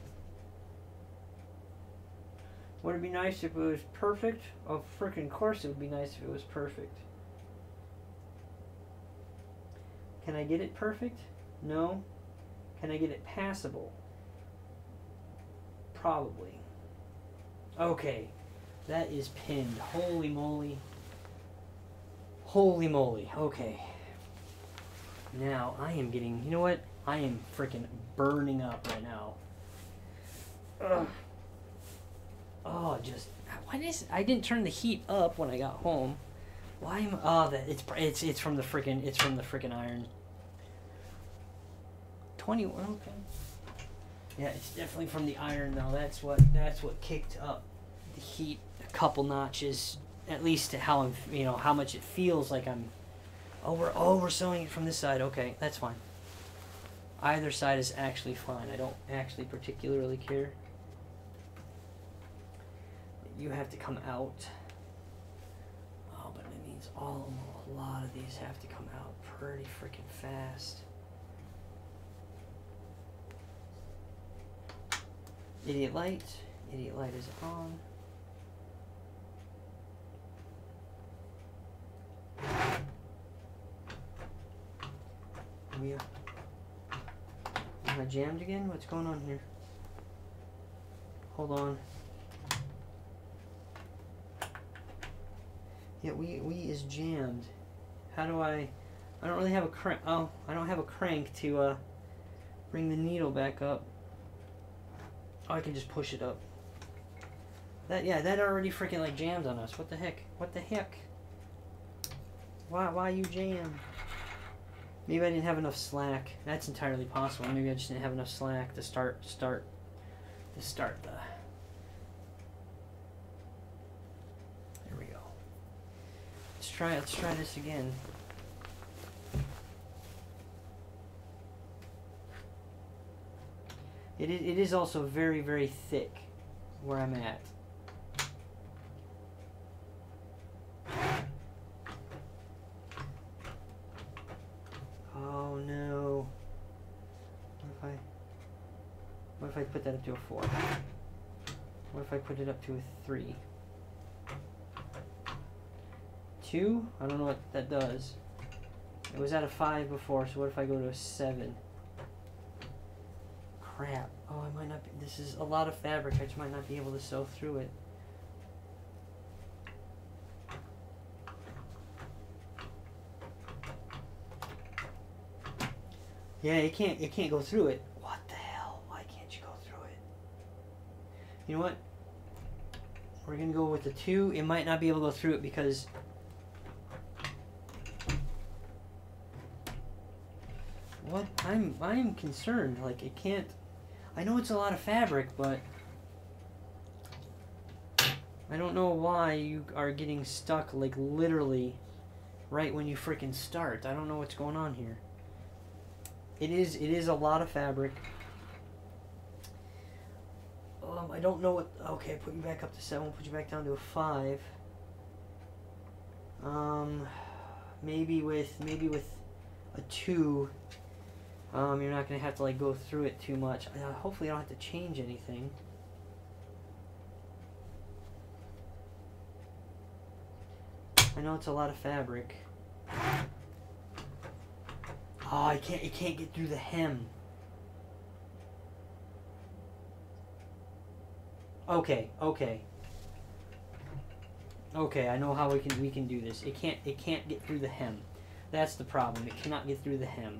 Would it be nice if it was perfect? Of freaking course it would be nice if it was perfect. Can I get it perfect? No. Can I get it passable? Probably. Okay. That is pinned. Holy moly. Holy moly. Okay. Now, I am getting... You know what? I am freaking burning up right now. Ugh. Oh, just... Why did I, I didn't turn the heat up when I got home. Why am I... Oh, that, it's, it's, it's from the freaking... It's from the freaking iron. twenty-one, okay. Yeah, it's definitely from the iron, though. That's what, that's what kicked up the heat a couple notches, at least to how I'm... You know, how much it feels like I'm... Oh, we're, oh, we're sewing it from this side. Okay, that's fine. Either side is actually fine. I don't actually particularly care. You have to come out. Oh, but it means all a lot of these have to come out pretty freaking fast. Idiot light. Idiot light is on. We are... Am I jammed again? What's going on here? Hold on. Yeah, we we is jammed. How do I? I don't really have a crank. Oh, I don't have a crank to uh, bring the needle back up. Oh, I can just push it up. That yeah, that already freaking like jammed on us. What the heck? What the heck? Why why you jammed? Maybe I didn't have enough slack. That's entirely possible. Maybe I just didn't have enough slack to start start to start the. There we go. Let's try let's try this again. It is, it is also very very thick where I'm at. Oh no. What if I what if I put that up to a four? What if I put it up to a three? Two? I don't know what that does. It was at a five before, so what if I go to a seven? Crap. Oh, I might not be, this is a lot of fabric. I just might not be able to sew through it. Yeah, it can't, it can't go through it. What the hell? Why can't you go through it? You know what? We're going to go with the two. It might not be able to go through it because... What? I'm, I'm concerned. Like, it can't... I know it's a lot of fabric, but... I don't know why you are getting stuck, like, literally right when you freaking start. I don't know what's going on here. It is, it is a lot of fabric. Um, I don't know what... Okay, I put you back up to seven. Put you back down to a five. Um, maybe with, maybe with a two, um, you're not going to have to, like, go through it too much. Uh, hopefully I don't have to change anything. I know it's a lot of fabric. Oh, I can't, it can't get through the hem. Okay, okay. Okay, I know how we can we can do this. It can't it can't get through the hem. That's the problem. It cannot get through the hem.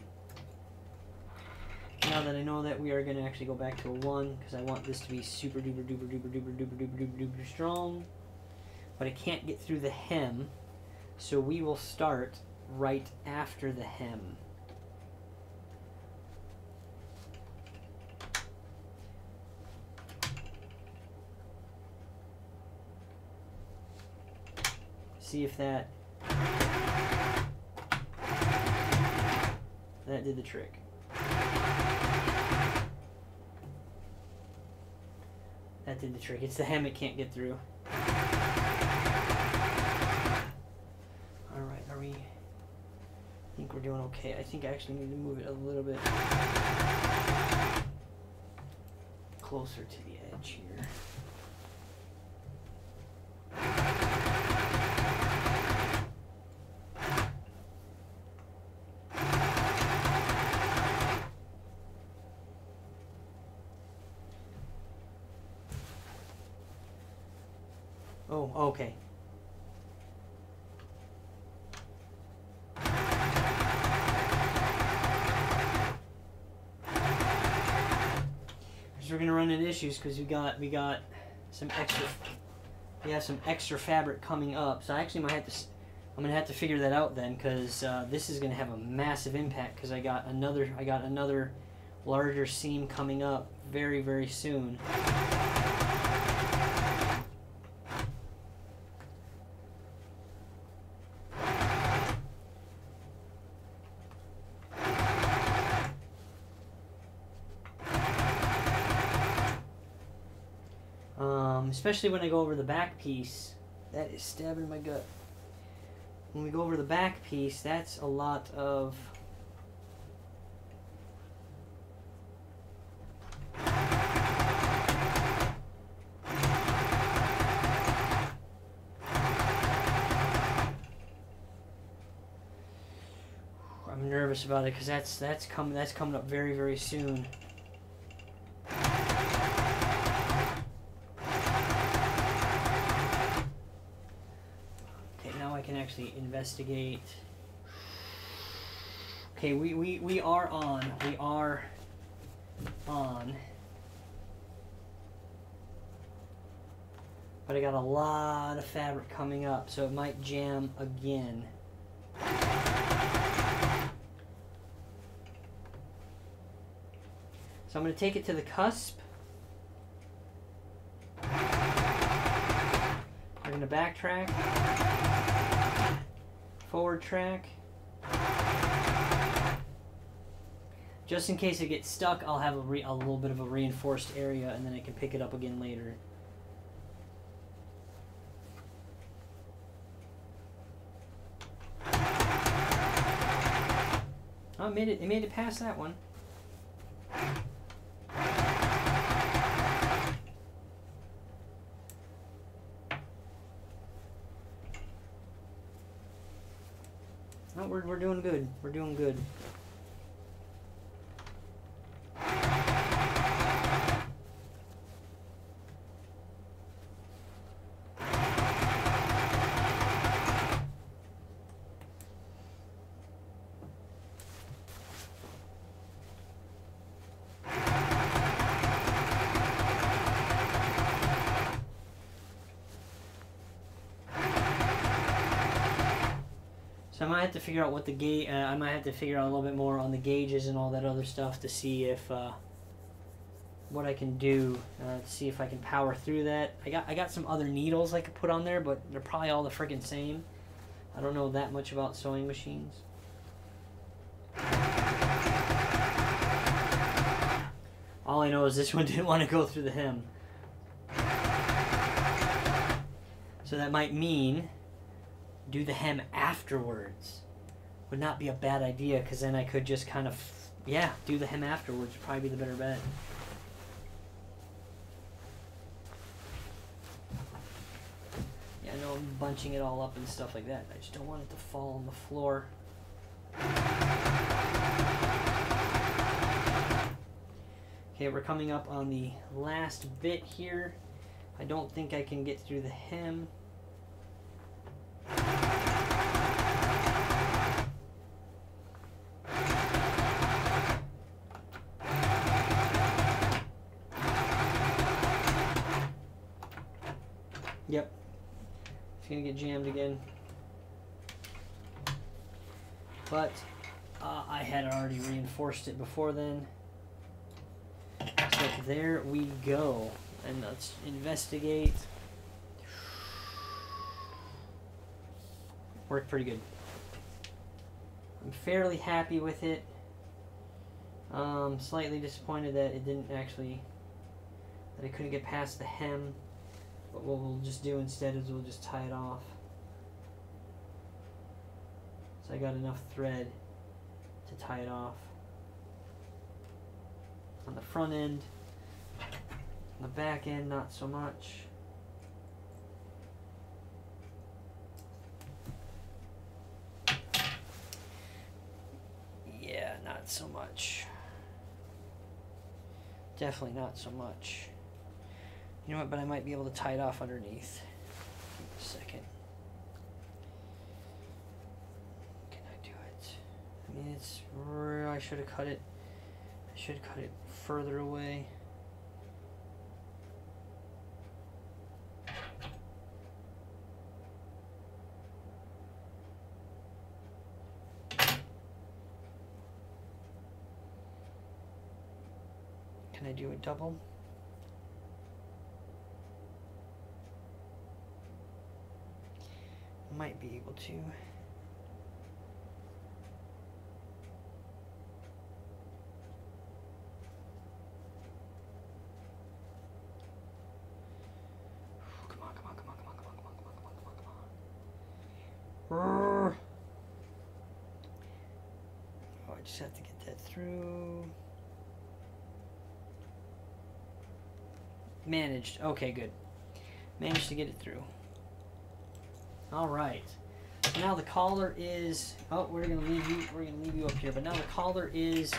Now that I know that, we are going to actually go back to a one because I want this to be super duper duper duper duper duper duper duper duper strong. But it can't get through the hem, so we will start right after the hem. see if that that did the trick. That did the trick. It's the hammock can't get through. All right, are we? I think we're doing okay. I think I actually need to move it a little bit closer to the edge here. Oh, okay. Because we're gonna run into issues because we got we got some extra we have some extra fabric coming up. So I actually might have to I'm gonna have to figure that out then, because uh, this is gonna have a massive impact, because I got another I got another larger seam coming up very very soon. Especially when I go over the back piece. That is stabbing my gut. When we go over the back piece, that's a lot of... I'm nervous about it, because that's, that's, com- that's coming up very, very soon. Investigate. Okay, we, we we are on. We are on. But I got a lot of fabric coming up, so it might jam again. So I'm going to take it to the cusp. We're going to backtrack. Forward track. Just in case it gets stuck, I'll have a, re a little bit of a reinforced area, and then I can pick it up again later. Oh, it made it, it made it past that one. No, we're, we're doing good. We're doing good. So I might have to figure out what the gauge. Uh, I might have to figure out a little bit more on the gauges and all that other stuff to see if uh, what I can do. Uh, to see if I can power through that. I got I got some other needles I could put on there, but they're probably all the freaking same. I don't know that much about sewing machines. All I know is this one didn't want to go through the hem. So that might mean. Do the hem afterwards would not be a bad idea, because then I could just kind of, yeah, do the hem afterwards would probably be the better bet. Yeah, I know I'm bunching it all up and stuff like that. I just don't want it to fall on the floor. Okay, we're coming up on the last bit here. I don't think I can get through the hem. Yep, it's gonna get jammed again. But uh, I had already reinforced it before then. So there we go. And let's investigate. worked pretty good. I'm fairly happy with it. Um, slightly disappointed that it didn't actually, that I couldn't get past the hem. But what we'll just do instead is we'll just tie it off. So I got enough thread to tie it off. On the front end, on the back end, not so much. Yeah, not so much. Definitely not so much. You know what, but I might be able to tie it off underneath. Give me a second. Can I do it? I mean, it's, I should have cut it. I should cut it further away. Can I do a double? Might be able to. Oh, I just have to get that through. Managed. Okay, good. Managed to get it through. Alright. So now the collar is, oh, we're gonna leave you we're gonna leave you up here, but now the collar is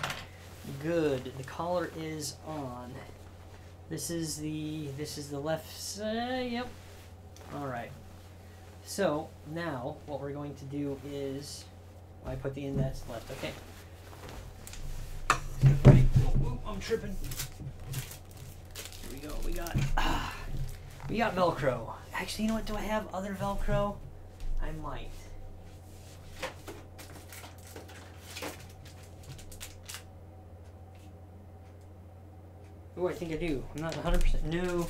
good. The collar is on. This is the this is the left side. Yep. Alright. So now what we're going to do is, well, I put the end that's left. Okay. Right. Oh, oh, I'm tripping. Here we go. We got ah, we got Velcro. Actually, you know what? Do I have other Velcro? I might. Oh, I think I do. I'm not one hundred percent. No.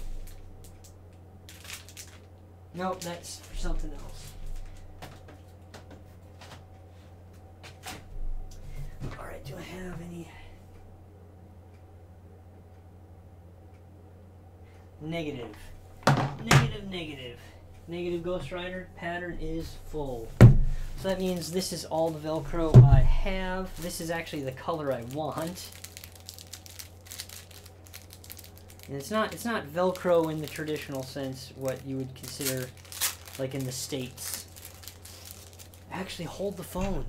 Nope, that's for something else. Alright, do I have any... Negative. Negative, negative. Negative Ghost Rider pattern is full. So that means this is all the Velcro I have. This is actually the color I want. And it's not it's not Velcro in the traditional sense, what you would consider like in the States. Actually, hold the phone.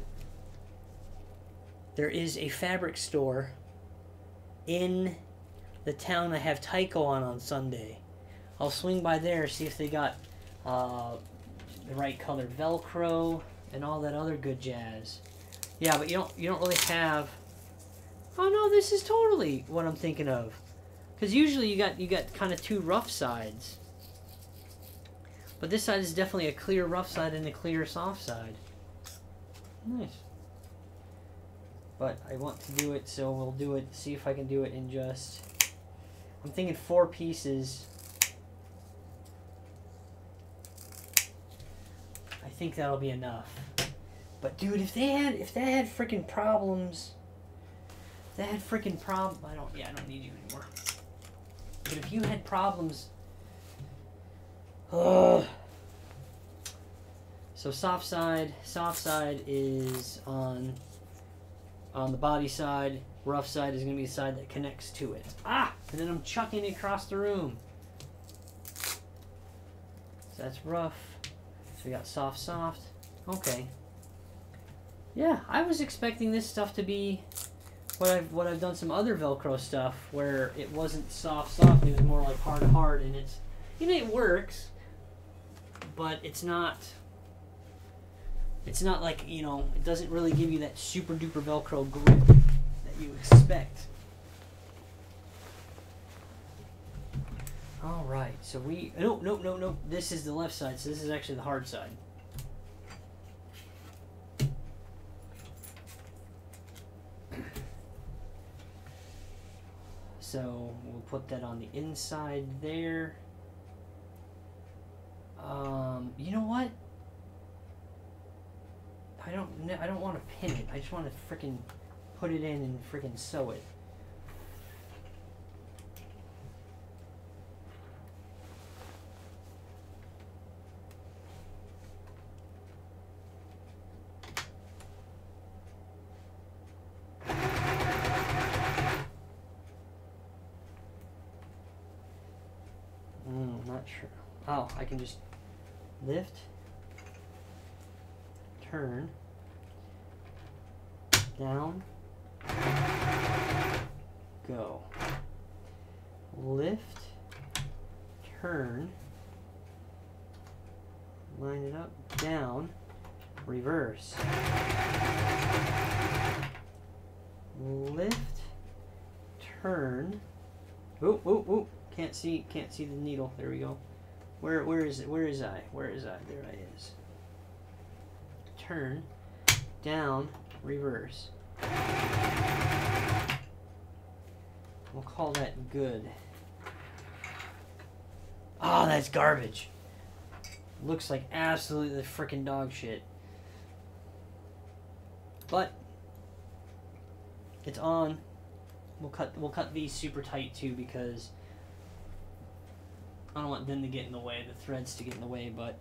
There is a fabric store in the town I have Tyco on on Sunday. I'll swing by there, see if they got uh, the right color Velcro and all that other good jazz. Yeah, but you don't you don't really have. Oh no, this is totally what I'm thinking of. Because usually you got you got kind of two rough sides, but this side is definitely a clear rough side and a clear soft side. Nice. But I want to do it, so we'll do it. See if I can do it in just. I'm thinking four pieces. I think that'll be enough. But dude, if they had if they had freaking problems, if they had freaking prob. I don't. Yeah, I don't need you anymore. But if you had problems, ugh. So soft side, soft side is on on the body side. Rough side is going to be the side that connects to it. Ah, and then I'm chucking it across the room. So that's rough. So we got soft, soft. Okay. Yeah, I was expecting this stuff to be. What I've, what I've done some other Velcro stuff where it wasn't soft, soft, it was more like hard, hard, and it's, you know, it works, but it's not, it's not like, you know, it doesn't really give you that super duper Velcro grip that you expect. All right, so we, no, no, no, no, this is the left side, so this is actually the hard side. So we'll put that on the inside there. Um, you know what? I don't I don't want to pin it. I just want to freaking put it in and freaking sew it. Mm, not sure. Oh, I can just lift, turn, down, go, lift, turn, line it up, down, reverse, lift, turn, oop, oop, oop, can't see, can't see the needle, there we go. Where, where is it? Where is I? Where is I? There I is. Turn, down, reverse. We'll call that good. Oh, that's garbage. Looks like absolutely frickin' dog shit. But it's on. We'll cut. We'll cut these super tight too because I don't want them to get in the way, the threads to get in the way, but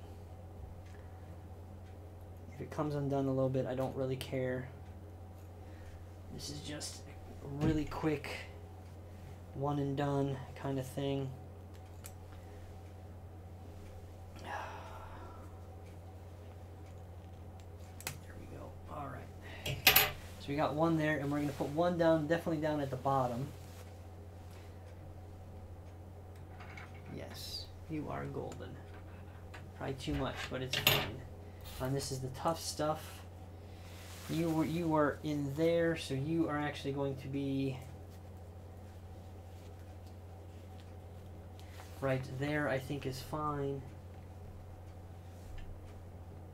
if it comes undone a little bit, I don't really care. This is just a really quick, one and done kind of thing. There we go. All right. So we got one there, and we're going to put one down, definitely down at the bottom. Yes, you are golden. Probably too much, but it's fine. And this is the tough stuff. You were you are in there, so you are actually going to be right there. I think is fine.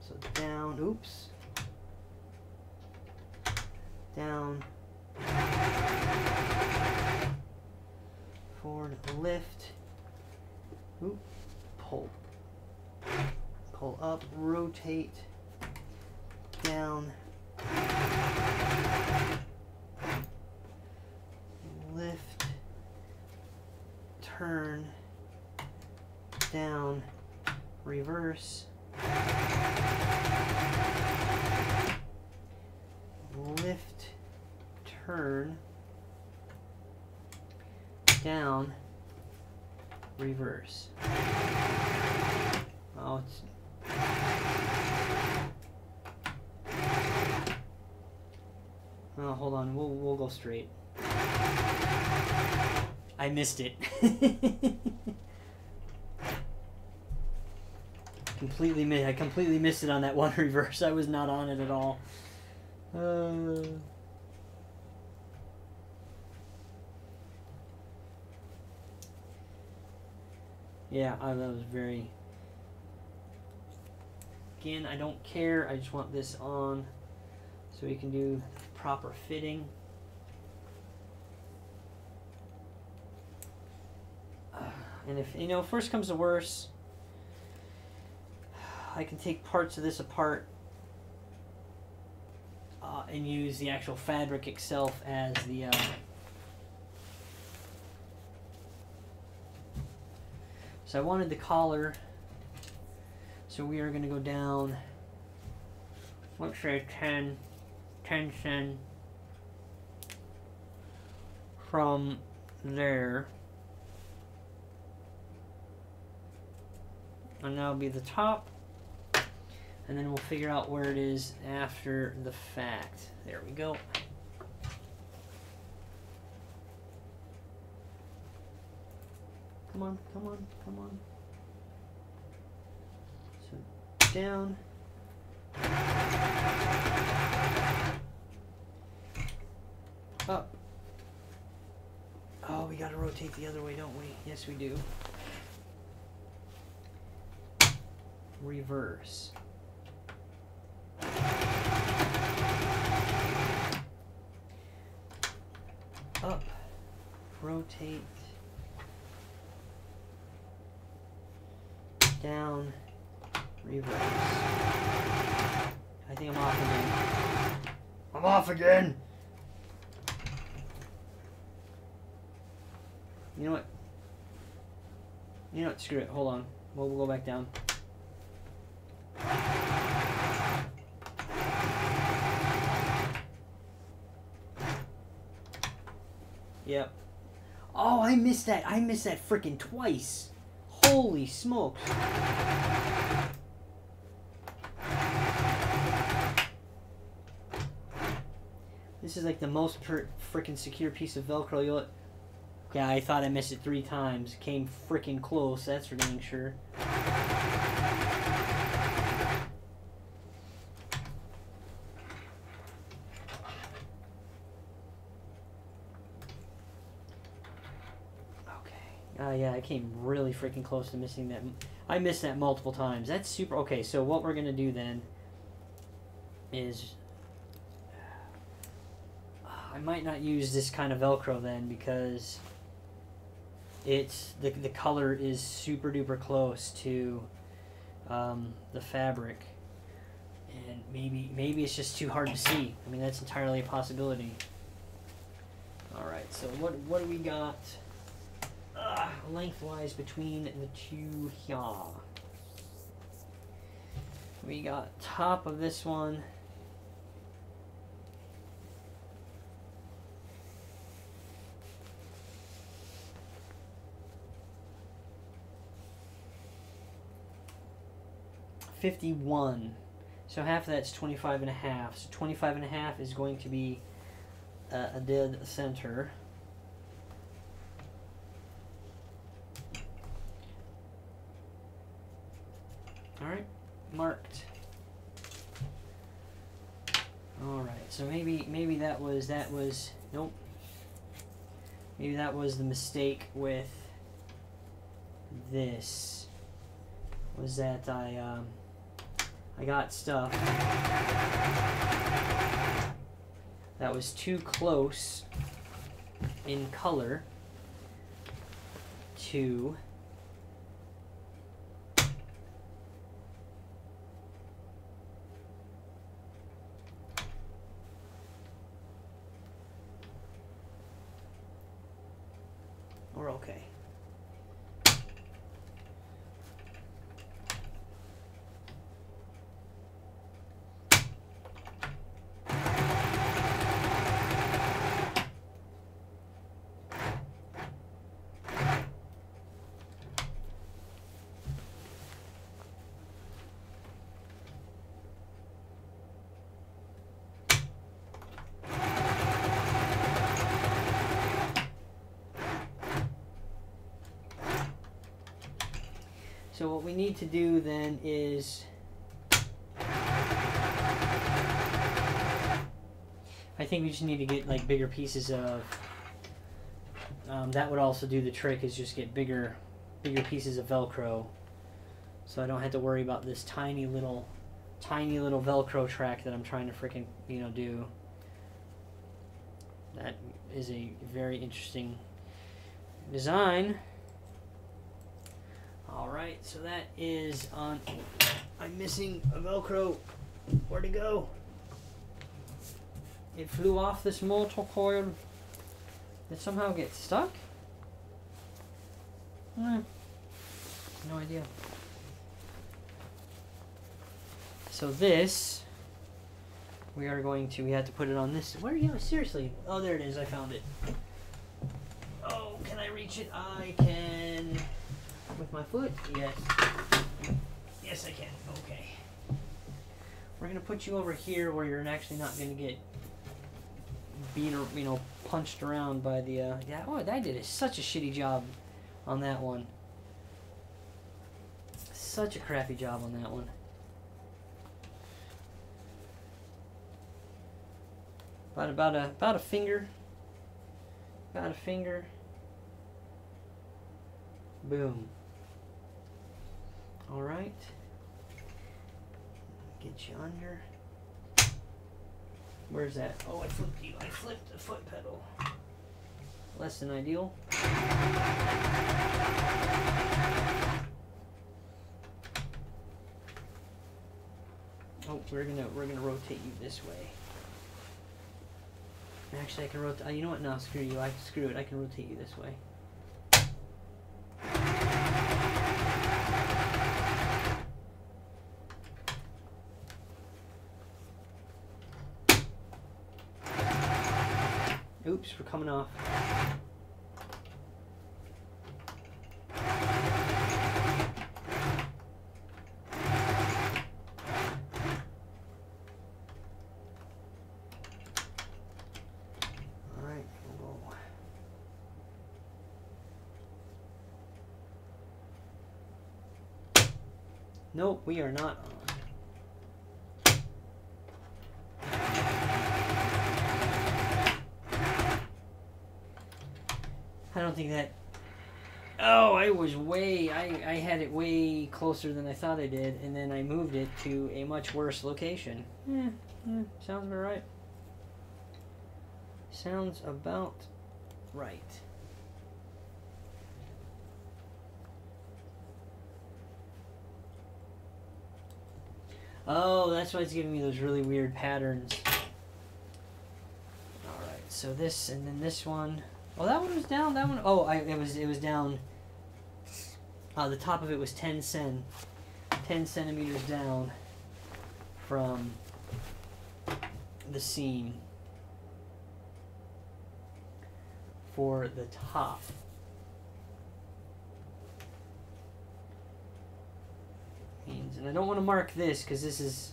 So down. Oops. Down. Forward lift. Oop, pull, pull up, rotate, down, lift, turn, down, reverse, lift, turn, down, reverse. Oh, it's... Oh, hold on. We'll, we'll go straight. I missed it. Completely missed. I completely missed it on that one reverse. I was not on it at all. Uh... Yeah, I, that was very... Again, I don't care. I just want this on so we can do proper fitting. Uh, and if, you know, first comes to worst, I can take parts of this apart uh, and use the actual fabric itself as the... Uh, So I wanted the collar, so we are going to go down, let's say ten, ten cent from there, and that'll be the top, and then we'll figure out where it is after the fact. There we go. Come on, come on, come on. So down. Up. Oh, we gotta rotate the other way, don't we? Yes, we do. Reverse. Up. Rotate. Down, reverse, I think I'm off again. I'm off again! You know what? You know what? Screw it. Hold on. We'll, we'll go back down. Yep. Oh, I missed that. I missed that frickin' twice. Holy smokes. This is like the most per frickin' secure piece of Velcro you'll... Yeah, I thought I missed it three times. Came freaking close, that's for dang sure. Okay. Uh, yeah, I came really freaking close to missing that. I missed that multiple times. That's super... Okay, so what we're going to do then is... Uh, I might not use this kind of Velcro then because... It's the the color is super duper close to um, the fabric, and maybe maybe it's just too hard to see. I mean, that's entirely a possibility. All right, so what what do we got uh, lengthwise between the two here? We got top of this one. fifty-one, so half of that's twenty-five and a half, so twenty-five and a half is going to be uh, a dead center. Alright, marked. Alright, so maybe maybe that was that was nope maybe that was the mistake with this, was that I um I got stuff that was too close in color to we're okay. So what we need to do then is, I think we just need to get like bigger pieces of, um, that would also do the trick, is just get bigger, bigger pieces of Velcro. So I don't have to worry about this tiny little, tiny little Velcro track that I'm trying to freaking, you know, do. That is a very interesting design. Alright, so that is on... I'm missing a Velcro. Where'd it go? It flew off this motor coil. Did it somehow get stuck? Hmm. No idea. So this... We are going to... We have to put it on this... Where are you? Seriously. Oh, there it is. I found it. Oh, can I reach it? I can... With my foot? Yes. Yes, I can. Okay. We're going to put you over here where you're actually not going to get beat or, you know, punched around by the... Uh, yeah, oh, that did such a shitty job on that one. Such a crappy job on that one. About, about, a, about a finger. About a finger. Boom. All right. Get you under. Where's that? Oh, I flipped you. I flipped the foot pedal. Less than ideal. Oh, nope, we're gonna we're gonna rotate you this way. Actually, I can rotate. You know what? No, screw you. I screw it. I can rotate you this way. Oops, we're coming off. Nope, we are not on. I don't think that... Oh, I was way... I, I had it way closer than I thought I did, and then I moved it to a much worse location. Yeah, yeah, sounds about right. Sounds about right. Oh, that's why it's giving me those really weird patterns. Alright, so this and then this one. Oh, that one was down, that one. Oh, I, it was it was down. Uh, the top of it was ten centimeters. ten centimeters down from the seam for the top. And I don't want to mark this because this is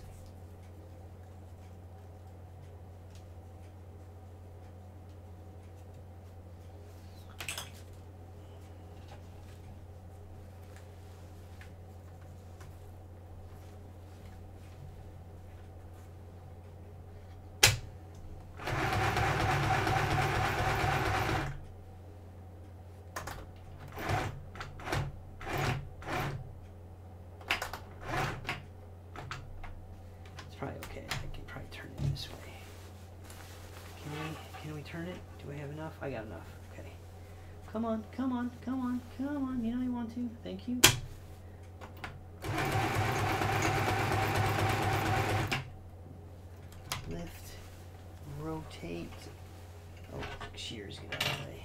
Come on, come on, come on, come on. You know you want to. Thank you. Lift, rotate. Oh, shears get out of the way.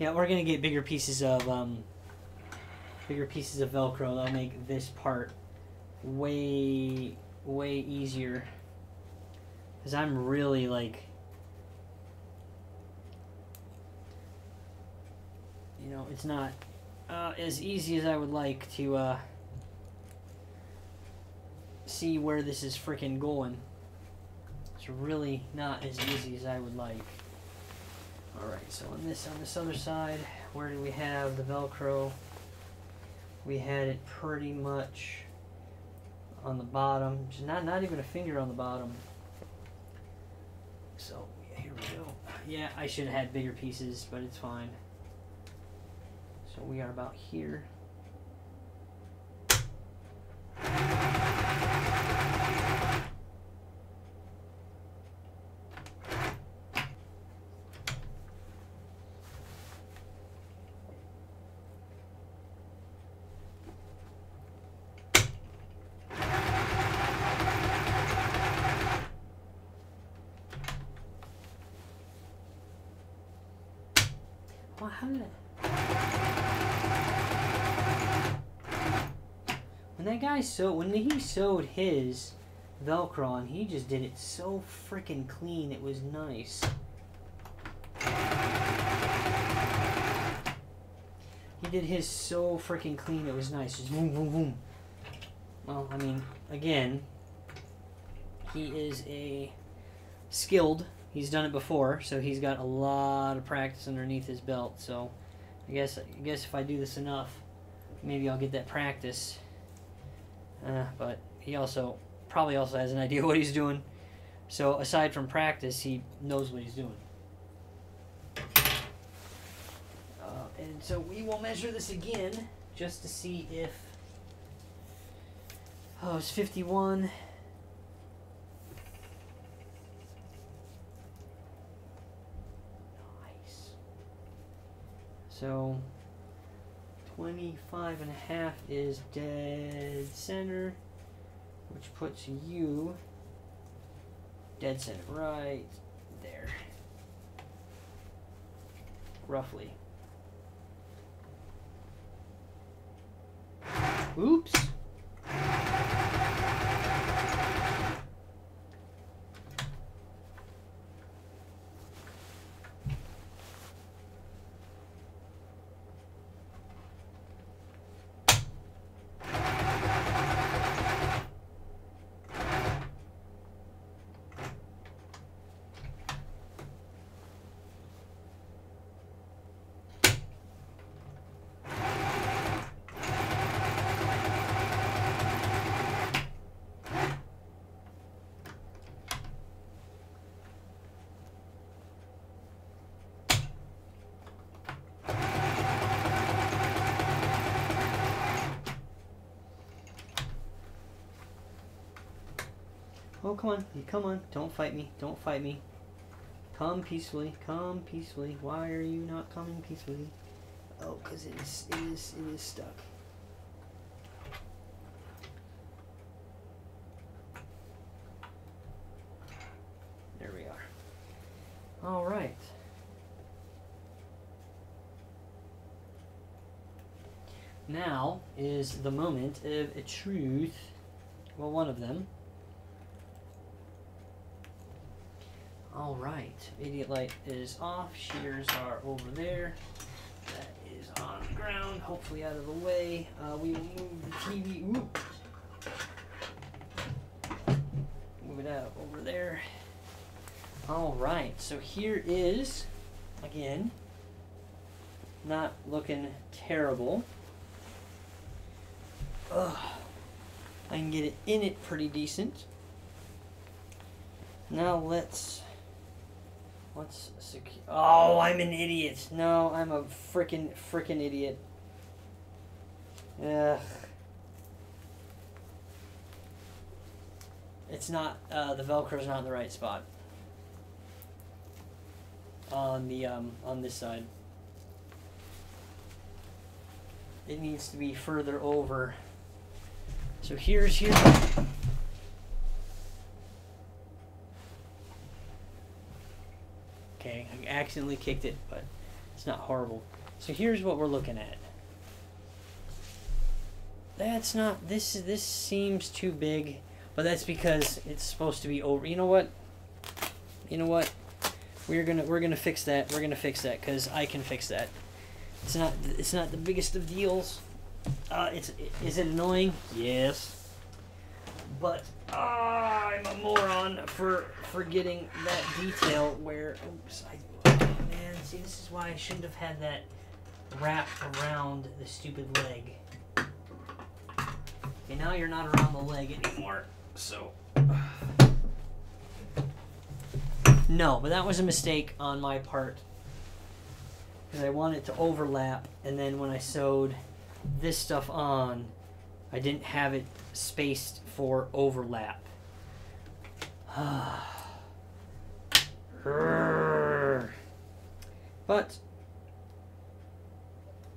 Yeah, we're gonna get bigger pieces of um, bigger pieces of Velcro. That'll make this part way way easier. Cause I'm really like, you know, it's not uh, as easy as I would like to uh, see where this is freaking going. It's really not as easy as I would like. Alright, so on this on this other side, where do we have the Velcro? We had it pretty much on the bottom. Just not not even a finger on the bottom. So yeah, here we go. Yeah, I should have had bigger pieces, but it's fine. So we are about here. When that guy sewed, when he sewed his Velcro on, he just did it so freaking clean. It was nice. He did his so freaking clean. It was nice. Just boom, boom, boom. Well, I mean, again, he is a skilled. He's done it before, so he's got a lot of practice underneath his belt. So, I guess I guess if I do this enough, maybe I'll get that practice. Uh, but he also probably also has an idea what he's doing. So aside from practice, he knows what he's doing. And so we will measure this again just to see if, oh, it's fifty-one. Nice. So twenty-five and a half is dead center, which puts you dead center right there, roughly. Oops. Oh, come on, come on, don't fight me, don't fight me. Come peacefully, come peacefully. Why are you not coming peacefully? Oh, because it is, it is, it is stuck. There we are. All right. Now is the moment of a truth, well, one of them. All right, idiot light is off, shears are over there, that is on the ground, hopefully out of the way. Uh, we will move the T V, oops. Move it out over there. All right, so here is, again, not looking terrible. Ugh. I can get it in it pretty decent. Now let's... What's secure? Oh, I'm an idiot. No, I'm a frickin' frickin' idiot. Ugh. It's not, uh, the Velcro's not in the right spot. On the, um, on this side. It needs to be further over. So here's, here's... Okay, I accidentally kicked it, but it's not horrible. So here's what we're looking at. That's not, this this seems too big, but that's because it's supposed to be over. You know what? You know what? We're gonna we're gonna fix that. We're gonna fix that because I can fix that. It's not it's not the biggest of deals. Uh, it's is it annoying? Yes. But ah, I'm a moron for forgetting that detail where, oops, I, man, see, this is why I shouldn't have had that wrap around the stupid leg. And now you're not around the leg anymore, so. No, but that was a mistake on my part. Because I wanted to overlap, and then when I sewed this stuff on, I didn't have it spaced for overlap. But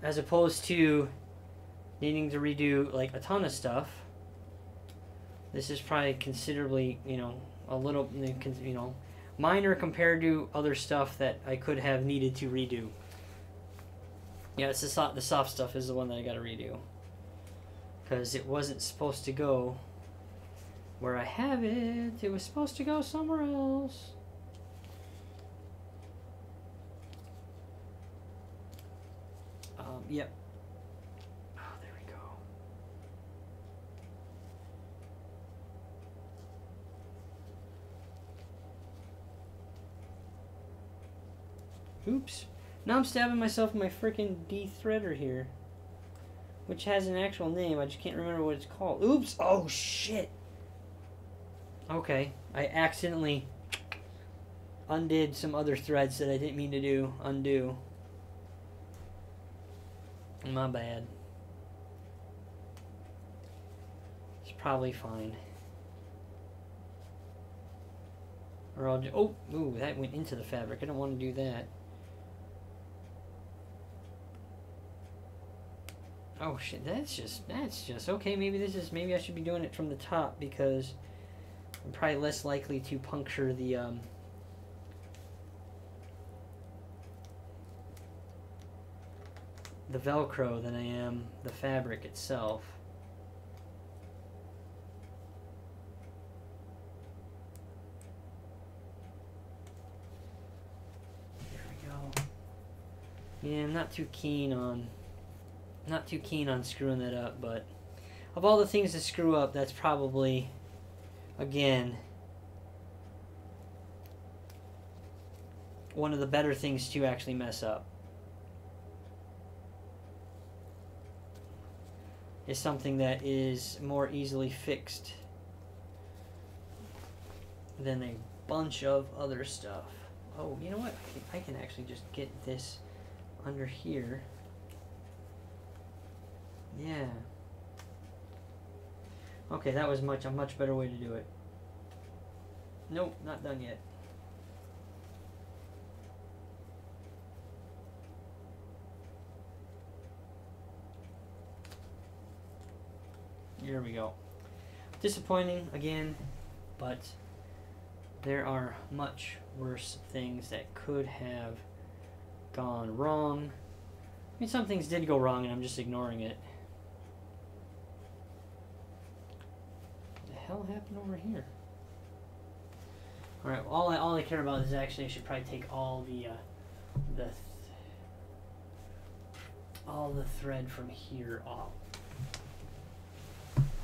as opposed to needing to redo like a ton of stuff, this is probably considerably, you know, a little, you know, minor compared to other stuff that I could have needed to redo. Yeah, it's the soft, the soft stuff is the one that I got to redo. Because it wasn't supposed to go where I have it. It was supposed to go somewhere else. Um, yep. Oh, there we go. Oops. Now I'm stabbing myself in my freaking de-threader here. Which has an actual name, I just can't remember what it's called. Oops! Oh, shit! Okay, I accidentally undid some other threads that I didn't mean to do. Undo. My bad. It's probably fine. Or I'll do, oh, ooh, that went into the fabric. I don't want to do that. Oh shit, that's just, that's just, okay, maybe this is, maybe I should be doing it from the top because I'm probably less likely to puncture the, um, the Velcro than I am the fabric itself. There we go. Yeah, I'm not too keen on... Not too keen on screwing that up, but of all the things to screw up, that's probably, again, one of the better things to actually mess up. Is something that is more easily fixed than a bunch of other stuff. Oh, you know what? I can actually just get this under here. Yeah. Okay, that was much a much better way to do it. Nope, not done yet. Here we go. Disappointing again, but there are much worse things that could have gone wrong. I mean, some things did go wrong and I'm just ignoring it. Hell happened over here? All right. All I all I care about is actually I should probably take all the uh, the th all the thread from here off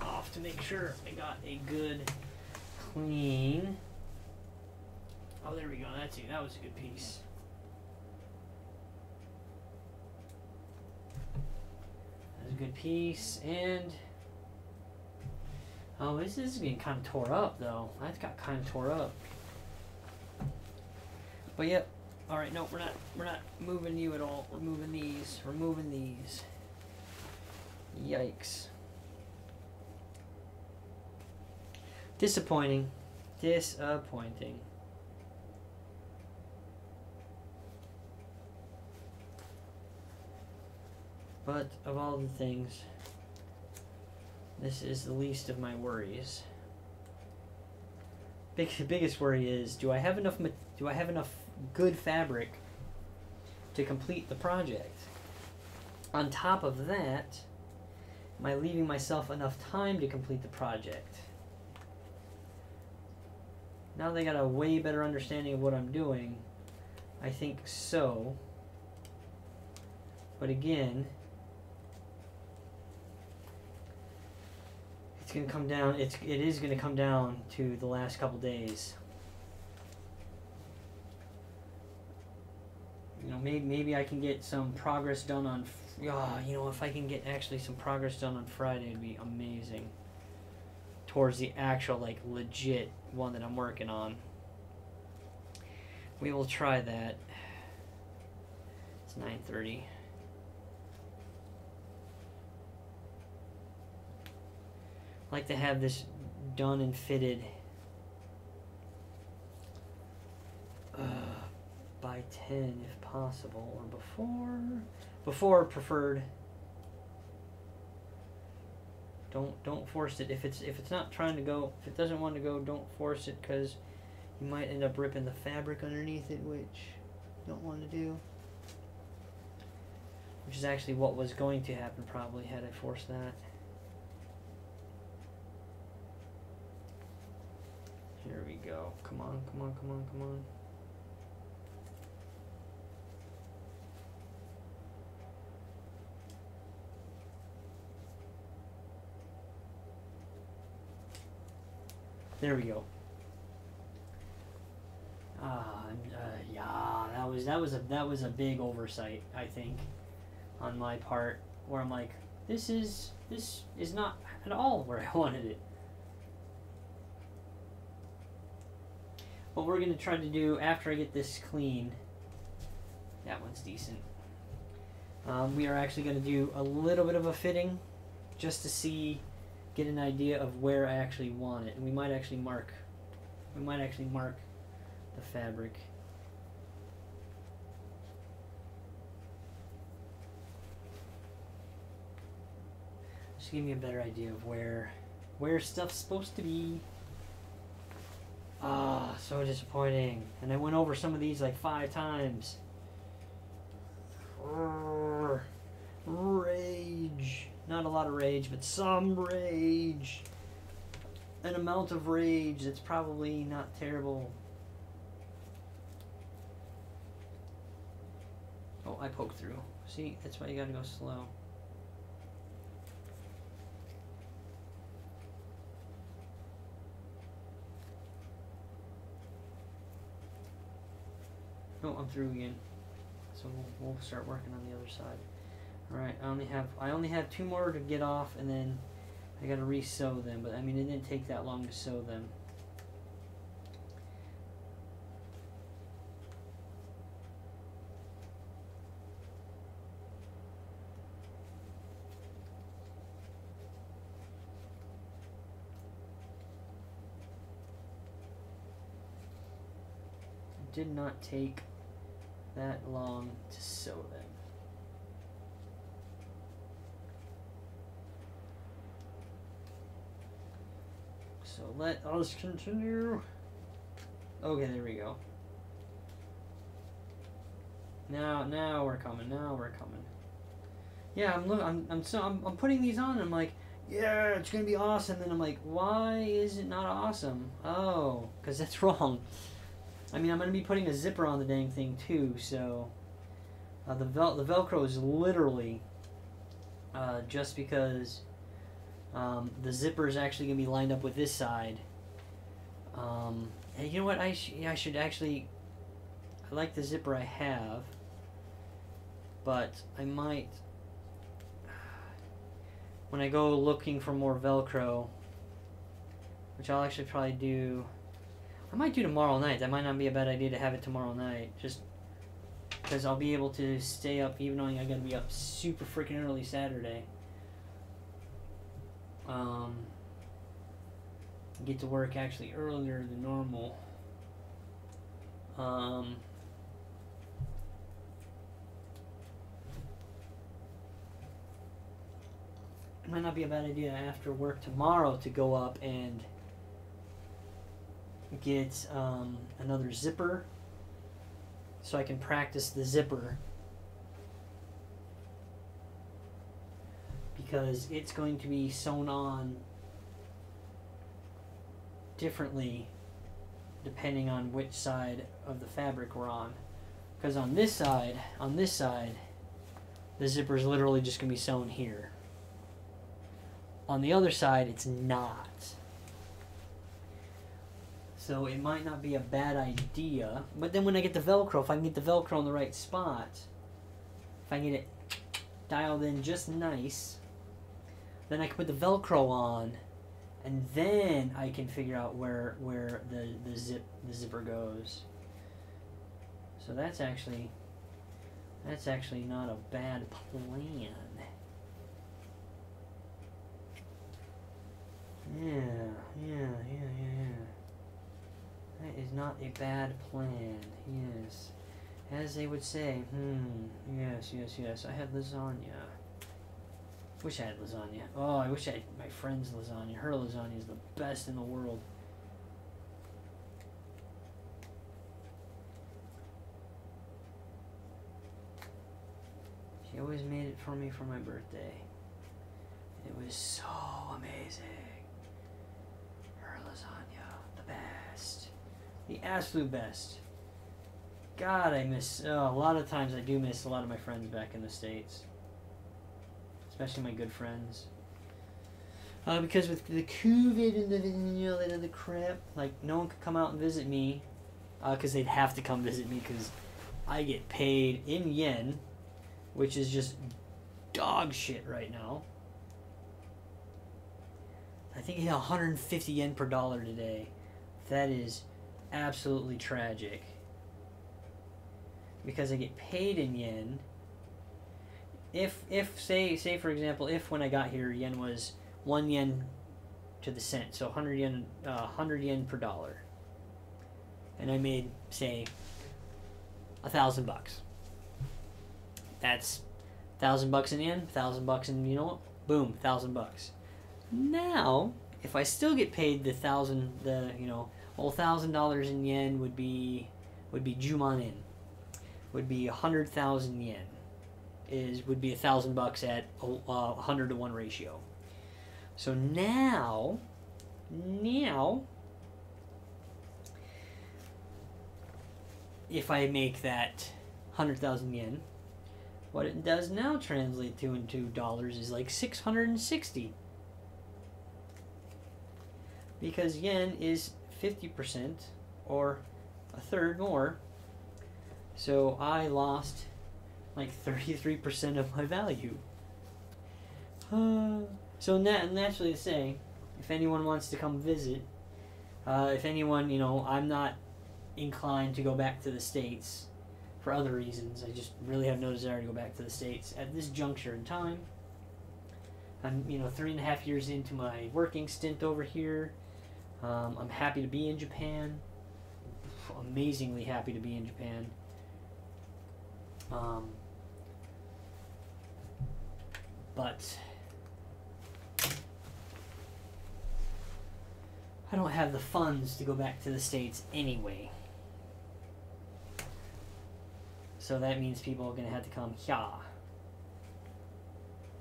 off to make sure I got a good clean. Oh, there we go. That's it. That was a good piece. That was a good piece and. Oh, this is getting kind of tore up, though. That's got kind of tore up. But yep. All right, no, we're not. We're not moving you at all. We're moving these. We're moving these. Yikes. Disappointing. Disappointing. But of all the things. This is the least of my worries. Big, the biggest worry is, do I have enough? Do I have enough good fabric to complete the project? On top of that, am I leaving myself enough time to complete the project? Now that I got a way better understanding of what I'm doing, I think so. But again. Gonna come down it's it is gonna come down to the last couple days. You know, maybe maybe I can get some progress done on oh, you know, if I can get actually some progress done on Friday, it'd be amazing. Towards the actual, like, legit one that I'm working on. We will try that. It's nine thirty. Like to have this done and fitted uh, by ten if possible, or before before preferred. Don't don't force it. If it's if it's not trying to go, if it doesn't want to go, don't force it, because you might end up ripping the fabric underneath it, which you don't want to do, which is actually what was going to happen probably had I forced that. Here we go. Come on, come on, come on, come on. There we go. Ah, uh, yeah, that was that was a that was a big oversight, I think, on my part, where I'm like, this is this is not at all where I wanted it. What we're going to try to do after I get this clean, that one's decent. Um, we are actually going to do a little bit of a fitting just to see, get an idea of where I actually want it. And we might actually mark, we might actually mark the fabric. Just give me a better idea of where, where stuff's supposed to be. Ah, so disappointing. And I went over some of these like five times. Rage. Not a lot of rage, but some rage. An amount of rage that's probably not terrible. Oh, I poked through. See, that's why you gotta go slow. No, I'm through again. So we'll, we'll start working on the other side. Alright, I only have I only have two more to get off, and then I gotta re-sew them, but I mean it didn't take that long to sew them. It did not take that long to sew them. So let us continue. Okay, there we go. Now, now we're coming. Now we're coming. Yeah, I'm look. I'm I'm so I'm, I'm putting these on. And I'm like, yeah, it's gonna be awesome. Then I'm like, why is it not awesome? Oh, because that's wrong. I mean, I'm gonna be putting a zipper on the dang thing too. So uh, the vel the Velcro is literally uh, just because. Um, the zipper is actually going to be lined up with this side. Um, and you know what? I, sh I should actually... I like the zipper I have. But I might... When I go looking for more Velcro, which I'll actually probably do... I might do tomorrow night. That might not be a bad idea to have it tomorrow night. Just because I'll be able to stay up even though I got to be up super freaking early Saturday. Um, get to work actually earlier than normal. Um, it might not be a bad idea after work tomorrow to go up and get um, another zipper so I can practice the zipper. Because it's going to be sewn on differently depending on which side of the fabric we're on. Because on this side, on this side, the zipper is literally just going to be sewn here. On the other side, it's not. So it might not be a bad idea. But then when I get the Velcro, if I can get the Velcro in the right spot, if I can get it dialed in just nice... Then I can put the Velcro on, and then I can figure out where where the the zip the zipper goes. So that's actually that's actually not a bad plan. Yeah, yeah, yeah, yeah, yeah. That is not a bad plan. Yes, as they would say. Hmm. Yes, yes, yes. I had lasagna. Wish I had lasagna. Oh, I wish I had my friend's lasagna. Her lasagna is the best in the world. She always made it for me for my birthday. It was so amazing. Her lasagna, the best. The absolute best. God, I miss... Oh, a lot of times I do miss a lot of my friends back in the States. Especially my good friends. Uh, because with the COVID and the, you know, the, the crap, like, no one could come out and visit me. Because uh, they'd have to come visit me because I get paid in yen, which is just dog shit right now. I think I hit one hundred fifty yen per dollar today. That is absolutely tragic. Because I get paid in yen... if if say say for example, if when I got here yen was one yen to the cent, so hundred yen uh, hundred yen per dollar, and I made say a thousand bucks. That's thousand bucks in yen, thousand bucks in you know what? Boom, thousand bucks. Now, if I still get paid the thousand, the you know, well, thousand dollars in yen would be would be juman in, would be a hundred thousand yen, is would be a thousand bucks at a hundred to one ratio. So now, now, if I make that hundred thousand yen, what it does now translate to into dollars is like six hundred and sixty. Because yen is fifty percent or a third more. So I lost like thirty-three percent of my value. Uh, so nat naturally to say, if anyone wants to come visit, uh, if anyone, you know, I'm not inclined to go back to the States for other reasons. I just really have no desire to go back to the States at this juncture in time. I'm, you know, three and a half years into my working stint over here. Um, I'm happy to be in Japan. Amazingly happy to be in Japan. Um, but I don't have the funds to go back to the States anyway. So that means people are gonna have to come here.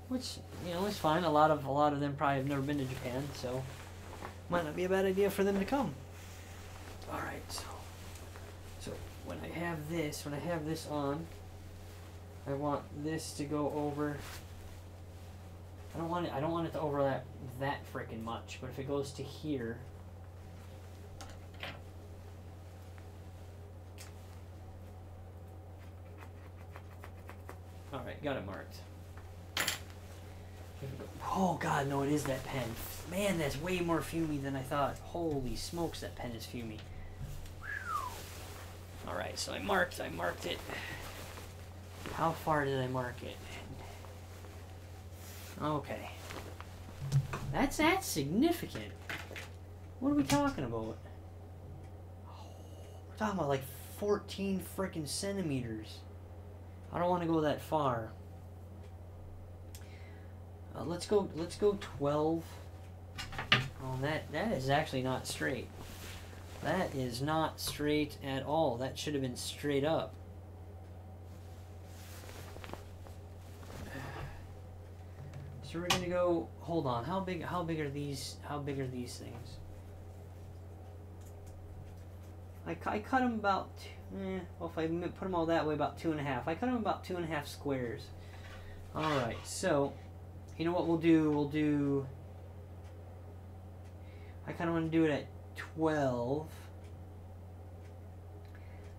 Which, you know, is fine. A lot of a lot of them probably have never been to Japan, so might not be a bad idea for them to come. Alright, so so when I have this, when I have this on, I want this to go over. I don't want it I don't want it to overlap that frickin' much, but if it goes to here, alright, got it marked. Oh god, no, it is that pen. Man, that's way more fumy than I thought. Holy smokes, that pen is fumy. Alright, so I marked, I marked it. How far did I mark it? Okay. That's, that's significant. What are we talking about? Oh, we're talking about like fourteen frickin' centimeters. I don't want to go that far. Uh, let's go. Let's go twelve. Oh, that that is actually not straight. That is not straight at all. That should have been straight up. So we're gonna go. Hold on. How big? How big are these? How big are these things? I I cut them about. Eh, well, if I put them all that way, about two and a half. I cut them about two and a half squares. All right. So. You know what we'll do? We'll do... I kind of want to do it at twelve.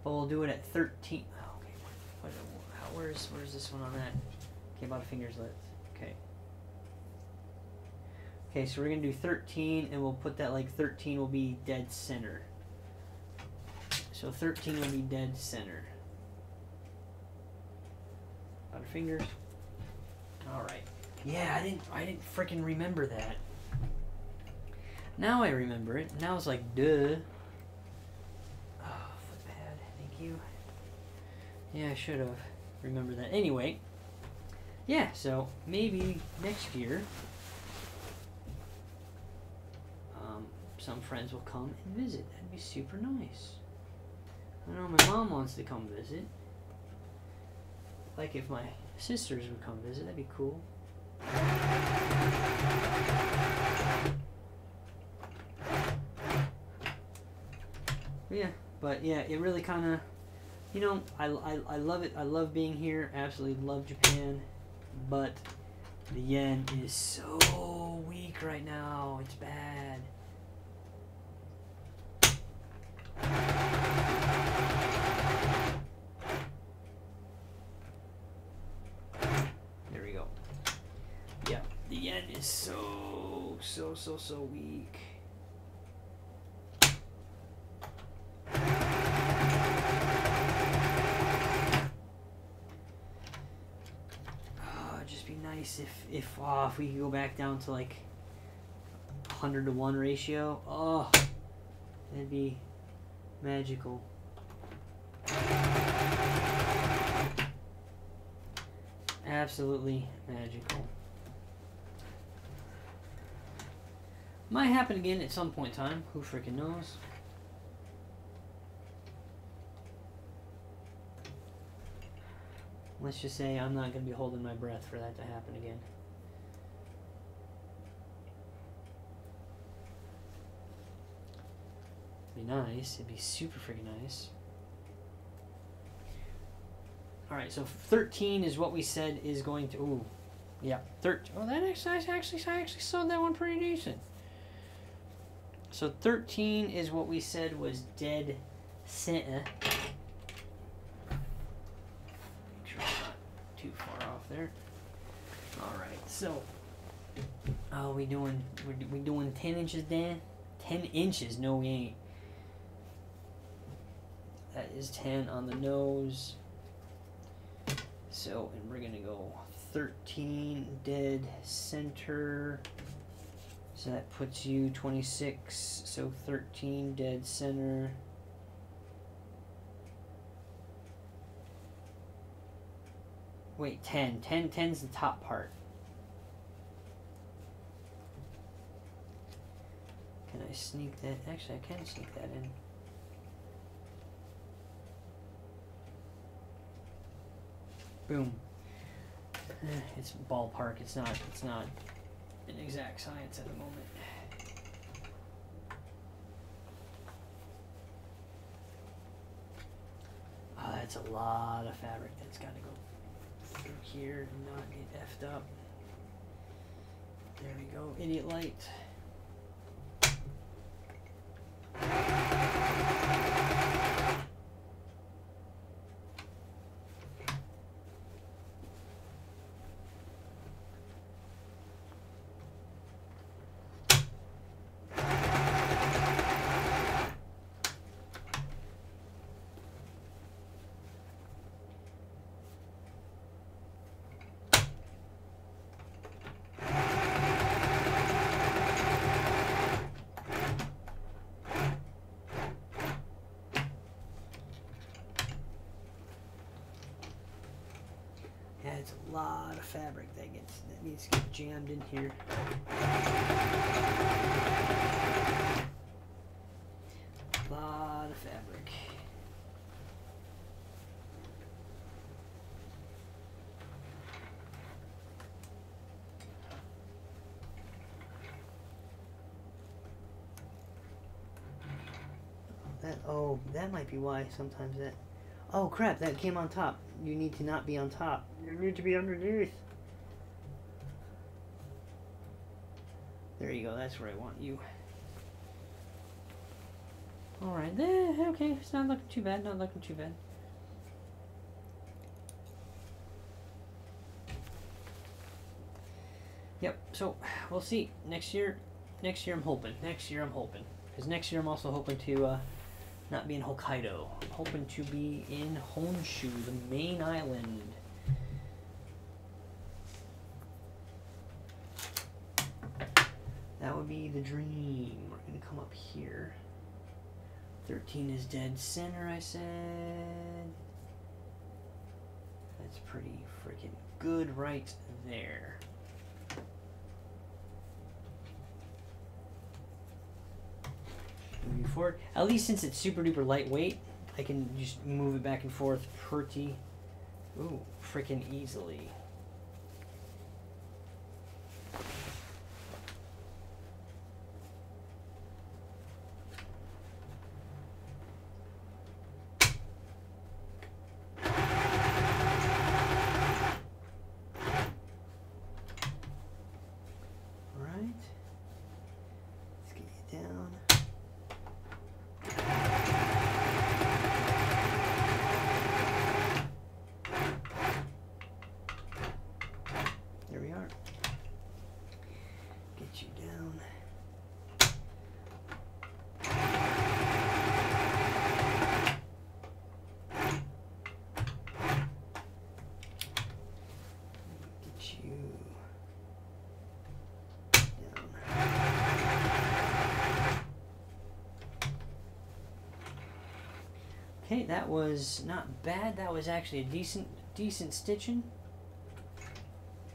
But we'll do it at thirteen. Oh, okay. What, how, where's, where's this one on that? Okay, about a finger's length. Okay. Okay, so we're going to do thirteen, and we'll put that like thirteen will be dead center. So thirteen will be dead center. About a finger. Alright. Yeah, I didn't I didn't frickin' remember that. Now I remember it. Now it's like, duh. Oh, foot pad, thank you. Yeah, I should have remembered that. Anyway, yeah, so maybe next year um, some friends will come and visit. That'd be super nice. I know my mom wants to come visit. Like if my sisters would come visit, that'd be cool. Yeah, but yeah, it really kind of, you know, I, I, I love it. I love being here. Absolutely love Japan, but the yen is so weak right now. It's bad. So, so, so, so weak. nice if if uh, if we could go back down to like one hundred to one ratio. Oh, that'd be magical. Absolutely magical. Might happen again at some point in time. Who freaking knows? Let's just say I'm not going to be holding my breath for that to happen again. It'd be nice. It'd be super freaking nice. Alright, so thirteen is what we said is going to... Ooh, yeah. thirteen. Oh, that actually, I actually, I actually sold that one pretty decent. So thirteen is what we said was dead center. Make sure I'm not too far off there. Alright, so... Oh, we doing... We're, we doing ten inches, Dan? ten inches? No, we ain't. That is ten on the nose. So, and we're going to go thirteen dead center. So that puts you twenty-six. So thirteen dead center. Wait, ten. ten, ten's the top part. Can I sneak that? Actually, I can sneak that in. Boom. It's ballpark. It's not. It's not an exact science at the moment. Oh, that's a lot of fabric that's got to go through here and not get effed up. There we go. Idiot light. A lot of fabric that gets that needs to get jammed in here. A lot of fabric. That oh, that might be why sometimes that. Oh crap! That came on top. You need to not be on top. You need to be underneath. There you go. That's where I want you. All right. Eh, okay. It's not looking too bad. Not looking too bad. Yep. So we'll see next year. Next year I'm hoping. Next year I'm hoping. Because next year I'm also hoping to. Uh, Not be in Hokkaido. I'm hoping to be in Honshu, the main island. That would be the dream. We're gonna come up here. thirteen is dead center, I said. That's pretty freaking good right there. Moving forward. At least since it's super duper lightweight, I can just move it back and forth pretty, ooh, freaking easily. Thank you. Okay, that was not bad. That was actually a decent, decent stitching.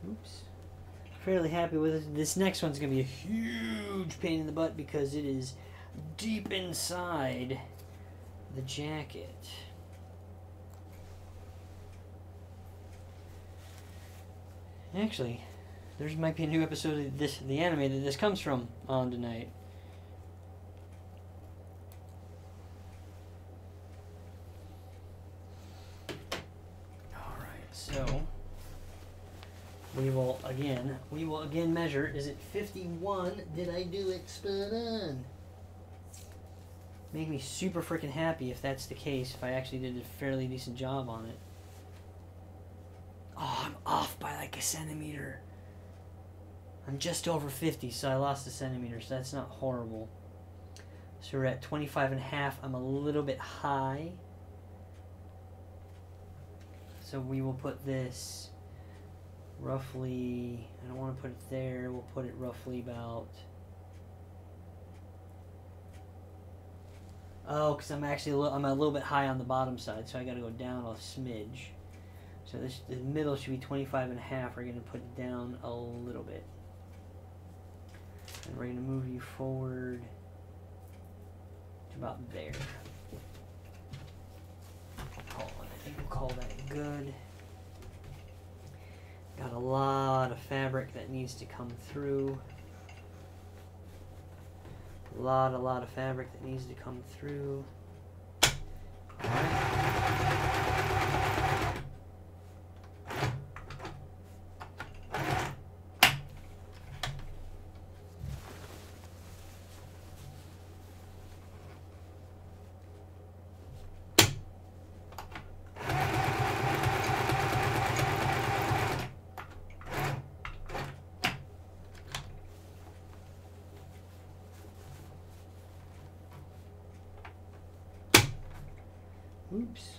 Oops. Fairly happy with it. This next one's going to be a huge pain in the butt because it is deep inside the jacket. Actually, there might be a new episode of this, the anime that this comes from on tonight. Alright, so we will again, we will again measure. Is it fifty-one? Did I do it spot on? Make me super freaking happy if that's the case, if I actually did a fairly decent job on it. Oh, I'm off by like a centimeter. I'm just over fifty, so I lost a centimeter, so that's not horrible. So we're at twenty-five and a half. I'm a little bit high. So we will put this roughly, I don't want to put it there, we'll put it roughly about... Oh, because I'm actually a little, I'm a little bit high on the bottom side, so I got to go down a smidge. So this, the middle should be twenty-five and a half. We're going to put it down a little bit. And we're going to move you forward to about there. Oh, I think we'll call that good. Got a lot of fabric that needs to come through. A lot, a lot of fabric that needs to come through. All right. Oops.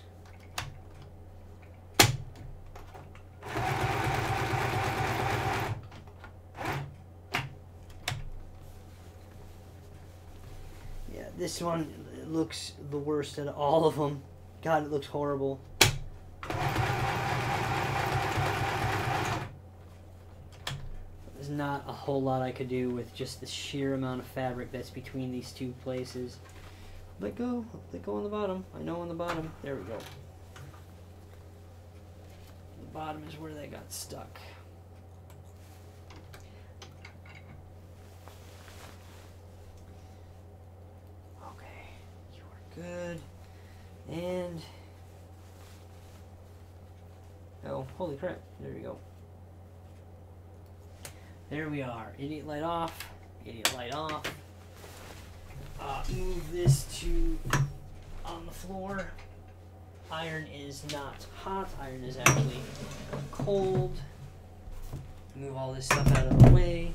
Yeah, this one looks the worst out of all of them. God, it looks horrible. There's not a whole lot I could do with just the sheer amount of fabric that's between these two places. Let go. Let go on the bottom. I know on the bottom. There we go. The bottom is where they got stuck. Okay. You are good. And... oh, holy crap. There we go. There we are. Idiot light off. Idiot light off. Uh, move this to on the floor. Iron is not hot. Iron is actually cold. Move all this stuff out of the way.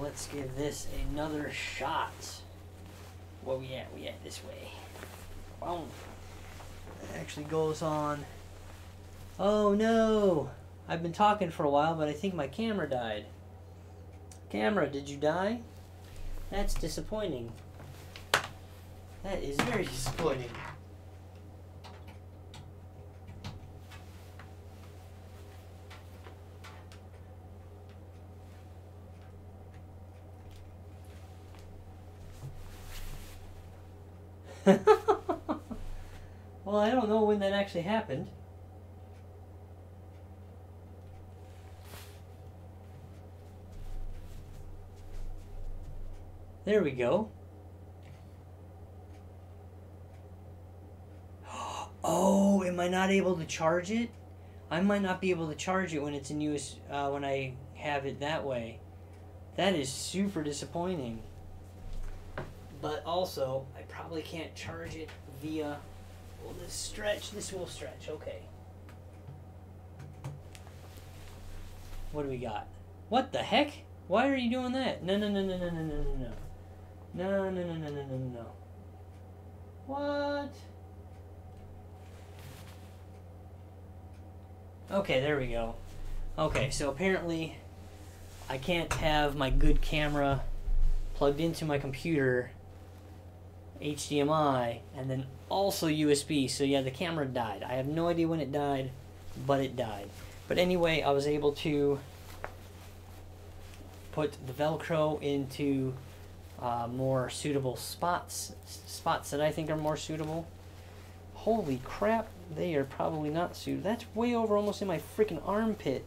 Let's give this another shot. Where we at? We at this way. Boom. It actually goes on. Oh no! I've been talking for a while, but I think my camera died. Camera, did you die? That's disappointing. That is very disappointing. Well, I don't know when that actually happened. There we go. Oh, am I not able to charge it? I might not be able to charge it when it's in use, uh, when I have it that way. That is super disappointing. But also, I probably can't charge it via... will this stretch? This will stretch, okay. What do we got? What the heck? Why are you doing that? No, no, no, no, no, no, no, no. No, no, no, no, no, no, no. What? Okay, there we go. Okay, so apparently I can't have my good camera plugged into my computer H D M I, and then also U S B. So yeah, the camera died. I have no idea when it died, but it died. But anyway, I was able to put the Velcro into uh, more suitable spots, spots that I think are more suitable. Holy crap, they are probably not suitable. That's way over almost in my freaking armpit.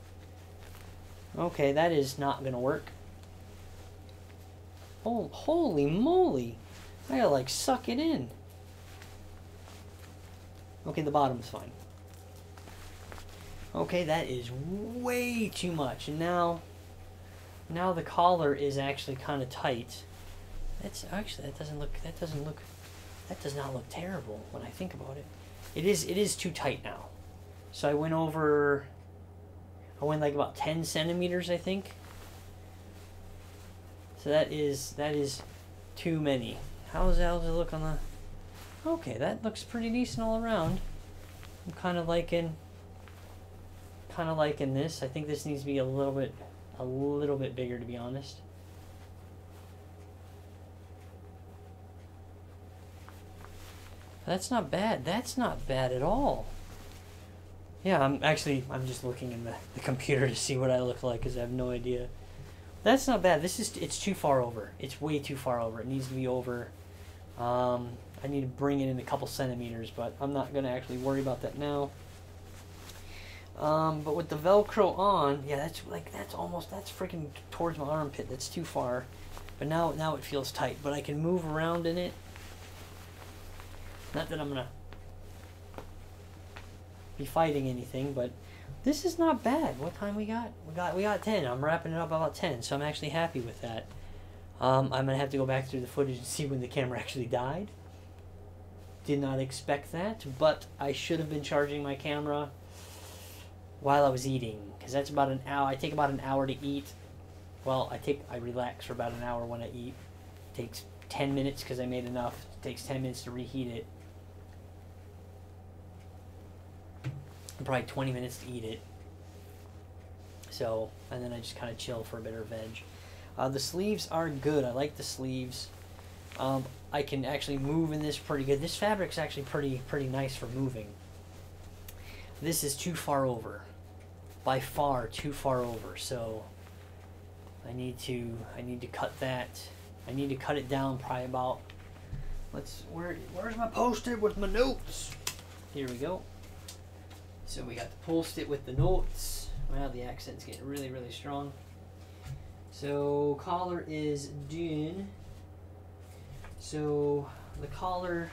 Okay, that is not gonna work. Oh, holy moly. I gotta like suck it in. Okay, the bottom's fine. Okay, that is way too much. And now, now the collar is actually kind of tight. That's actually that doesn't look that doesn't look that does not look terrible when I think about it. It is it is too tight now. So I went over. I went like about ten centimeters, I think. So that is that is too many. How does that look on the... Okay, that looks pretty decent all around. I'm kind of liking... Kind of liking this. I think this needs to be a little bit... A little bit bigger, to be honest. That's not bad. That's not bad at all. Yeah, I'm actually... I'm just looking in the, the computer to see what I look like, because I have no idea. That's not bad. This is... It's too far over. It's way too far over. It needs to be over... Um, I need to bring it in a couple centimeters, but I'm not going to actually worry about that now. Um, but with the Velcro on, yeah, that's like, that's almost, that's freaking towards my armpit. That's too far. But now, now it feels tight, but I can move around in it. Not that I'm going to be fighting anything, but this is not bad. What time we got? We got, we got ten. I'm wrapping it up about ten, so I'm actually happy with that. Um, I'm going to have to go back through the footage and see when the camera actually died. Did not expect that, but I should have been charging my camera while I was eating. Because that's about an hour. I take about an hour to eat. Well, I take I relax for about an hour when I eat. It takes ten minutes because I made enough. It takes ten minutes to reheat it. And probably twenty minutes to eat it. So, and then I just kind of chill for a bit or veg. Uh, the sleeves are good. I like the sleeves. Um, I can actually move in this pretty good. This fabric's actually pretty pretty nice for moving. This is too far over. By far too far over. So I need to I need to cut that. I need to cut it down probably about let's where where's my post-it with my notes? Here we go. So we got the post-it with the notes. Wow, the accent's getting really, really strong. So collar is done. So the collar,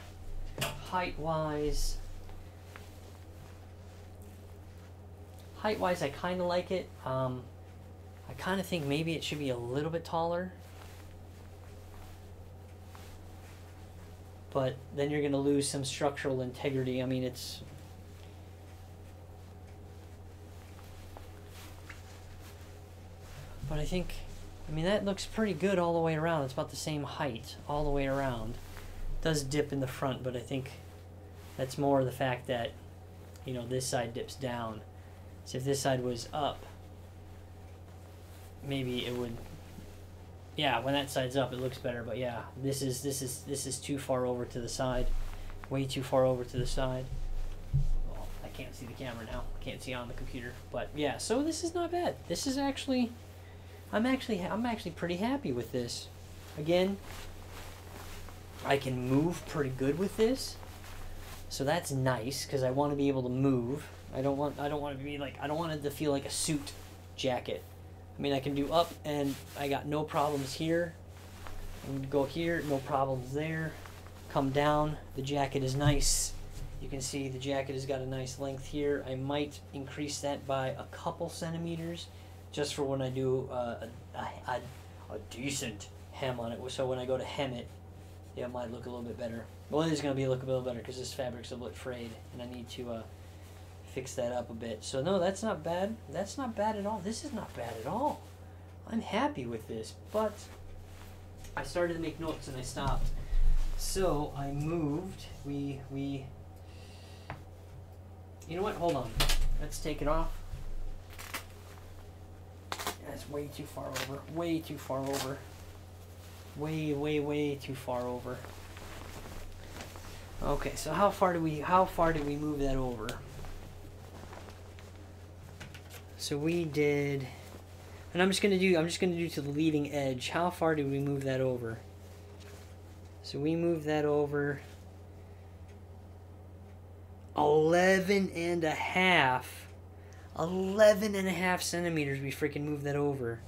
height-wise, height-wise, I kind of like it. Um, I kind of think maybe it should be a little bit taller, but then you're going to lose some structural integrity. I mean, it's. But I think. I mean, that looks pretty good all the way around. It's about the same height all the way around. It does dip in the front, but I think that's more the fact that, you know, this side dips down. So if this side was up, maybe it would, yeah, when that side's up, it looks better. But yeah, this is, this is, this is too far over to the side, way too far over to the side. Well, I can't see the camera now. I can't see on the computer, but yeah, so this is not bad. This is actually... I'm actually I'm actually pretty happy with this. Again, I can move pretty good with this, so that's nice because I want to be able to move. I don't want I don't want to be like I don't want it to feel like a suit jacket. I mean, I can do up and I got no problems here. I can go here, no problems there. Come down. The jacket is nice. You can see the jacket has got a nice length here. I might increase that by a couple centimeters, just for when I do uh, a, a, a decent hem on it. So when I go to hem it, yeah, it might look a little bit better. Well, it is going to be look a little better because this fabric's a little bit frayed, and I need to uh, fix that up a bit. So no, that's not bad. That's not bad at all. This is not bad at all. I'm happy with this, but I started to make notes and I stopped. So I moved. We, we... You know what? Hold on. Let's take it off. That's way too far over. Way too far over. Way, way, way too far over. Okay, so how far do we how far do we move that over? So we did, and I'm just gonna do I'm just gonna do to the leading edge. How far do we move that over? So we move that over eleven and a half. eleven and a half centimeters we freaking move that over.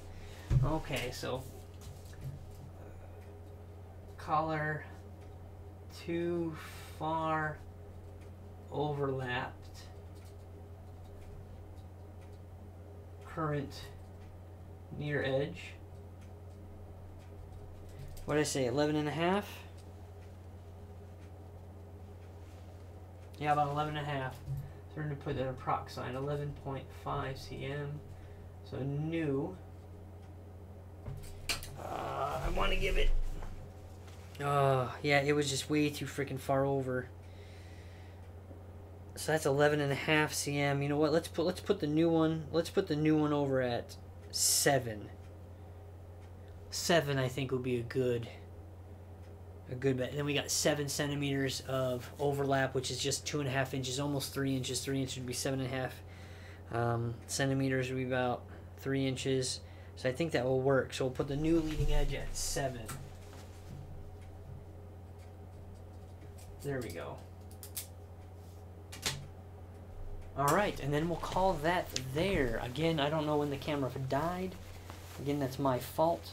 Okay, so collar too far overlapped. Current near edge. What did I say? eleven and a half? Yeah, about eleven and a half. So we're going to put an approx sign, eleven point five centimeters. So new. Uh, I want to give it. Oh, yeah, it was just way too freaking far over. So that's eleven and a half centimeters. You know what? Let's put let's put the new one. Let's put the new one over at seven. seven I think would be a good a good bet. And then we got seven centimeters of overlap, which is just two and a half inches, almost three inches. Three inches would be seven and a half. Um, centimeters would be about three inches. So I think that will work. So we'll put the new leading edge at seven. There we go. Alright, and then we'll call that there. Again, I don't know when the camera died. Again, that's my fault.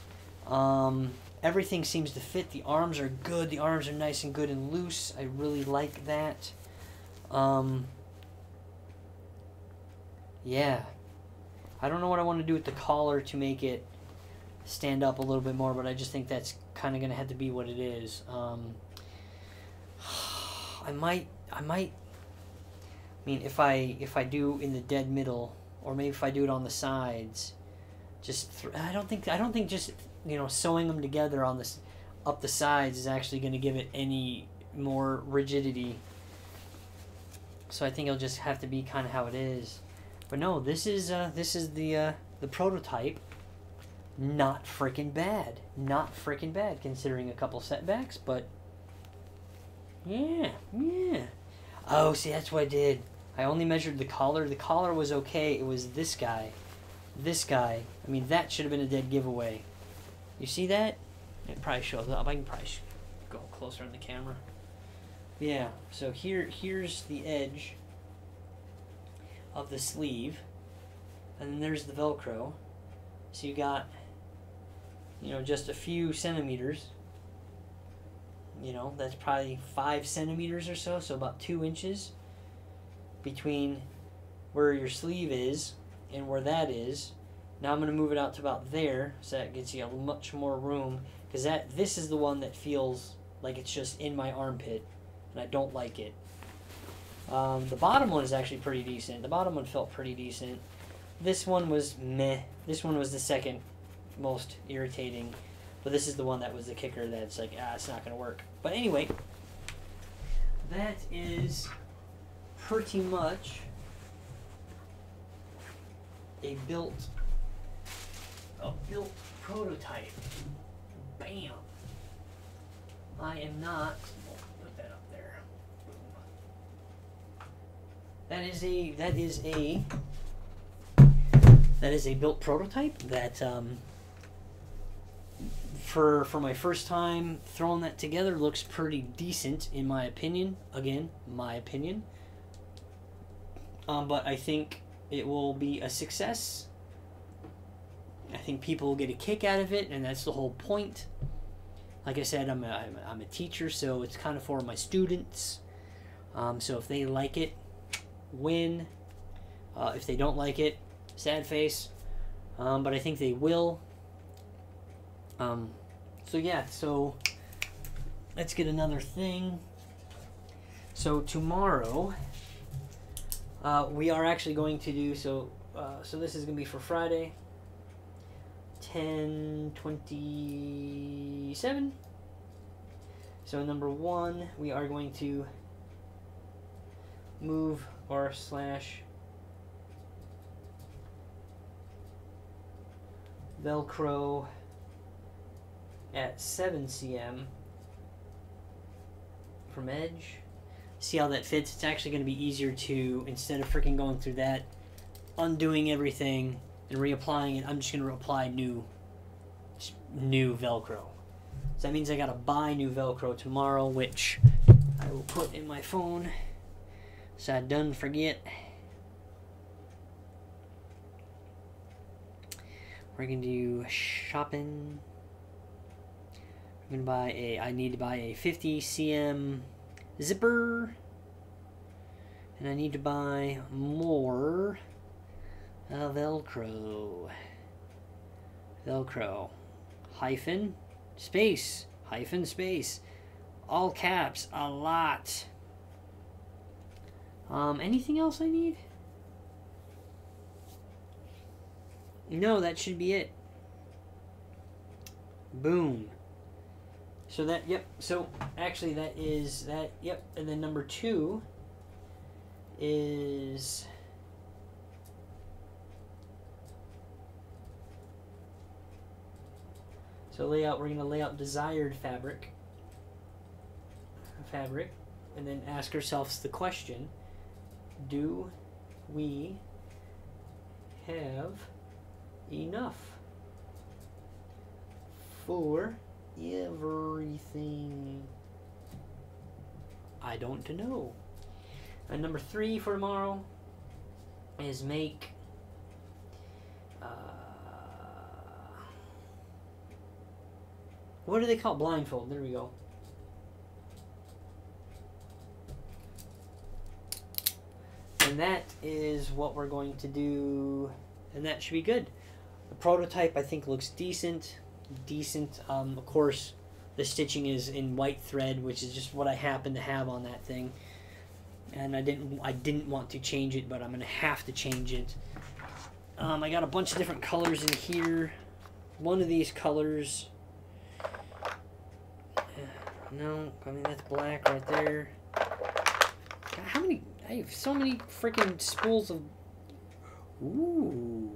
Um, everything seems to fit. The arms are good. The arms are nice and good and loose. I really like that. Um, yeah. I don't know what I want to do with the collar to make it stand up a little bit more, but I just think that's kind of going to have to be what it is. Um, I might, I might, I mean, if I, if I do in the dead middle, or maybe if I do it on the sides, just, th I don't think, I don't think just, you know, sewing them together on this, up the sides is actually going to give it any more rigidity. So I think it'll just have to be kind of how it is. But no, this is, uh, this is the, uh, the prototype. Not freaking bad. Not freaking bad, considering a couple setbacks, but yeah, yeah. Oh, see, that's what I did. I only measured the collar. The collar was okay. It was this guy. This guy. I mean, that should have been a dead giveaway. You see that? It probably shows up. I can probably go closer on the camera. Yeah, so here, here's the edge of the sleeve. And then there's the Velcro. So you got, you know, just a few centimeters. You know, that's probably five centimeters or so, so about two inches between where your sleeve is and where that is. Now I'm going to move it out to about there, so that gets you much more room, because that this is the one that feels like it's just in my armpit, and I don't like it. Um, the bottom one is actually pretty decent. The bottom one felt pretty decent. This one was meh. This one was the second most irritating. But this is the one that was the kicker that's like, ah, it's not going to work. But anyway, that is pretty much a built, a built prototype. Bam. I am not, oh, put that up there. Boom. That is a, that is a, that is a built prototype that, um, For, for my first time throwing that together, looks pretty decent in my opinion. Again, my opinion. Um, but I think it will be a success. I think people will get a kick out of it, and that's the whole point. Like I said, I'm a, I'm a, I'm a teacher, so it's kind of for my students. Um, so if they like it, win. Uh, if they don't like it, sad face. Um, but I think they will. Um, so yeah, so let's get another thing. So tomorrow, uh, we are actually going to do, so, uh, so this is going to be for Friday, ten twenty-seven. So number one, we are going to move or slash Velcro at seven centimeters from edge see how that fits. It's actually going to be easier to, instead of freaking going through that, undoing everything and reapplying it, I'm just going to apply new new Velcro. So that means I got to buy new Velcro tomorrow, which I will put in my phone so I don't forget. We're going to do shopping. I'm going to buy a, I need to buy a fifty centimeter zipper. And I need to buy more uh, Velcro. Velcro. Hyphen. Space. Hyphen. Space. All caps. A lot. Um, anything else I need? No, that should be it. Boom. So that, yep, so actually that is that, yep, and then number two is so layout, we're gonna lay out desired fabric fabric and then ask ourselves the question, do we have enough for everything? I don't know. And number three for tomorrow is make uh, what do they call blindfold? There we go. And that is what we're going to do, and that should be good. The prototype, I think, looks decent. Decent. Um, of course, the stitching is in white thread, which is just what I happen to have on that thing. And I didn't, I didn't want to change it, but I'm gonna have to change it. Um, I got a bunch of different colors in here. One of these colors. No, I mean that's black right there. God, how many? I have so many freaking spools of. Ooh.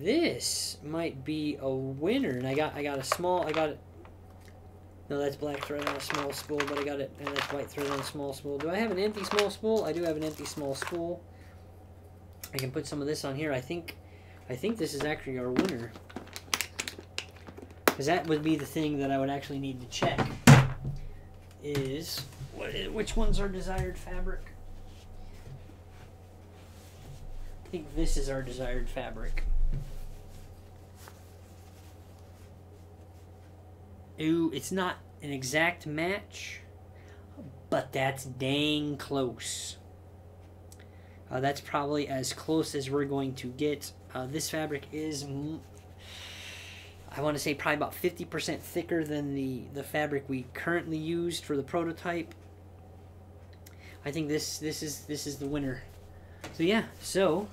This might be a winner, and I got I got a small I got it. No, that's black thread on a small spool, but I got it, and that's white thread on a small spool. Do I have an empty small spool? I do have an empty small spool. I can put some of this on here. I think I think this is actually our winner, because that would be the thing that I would actually need to check is what, which one's our desired fabric. I think this is our desired fabric. Ooh, it's not an exact match, but that's dang close. Uh, that's probably as close as we're going to get. Uh, this fabric is, I want to say, probably about fifty percent thicker than the, the fabric we currently used for the prototype. I think this this is this is the winner. So yeah, so,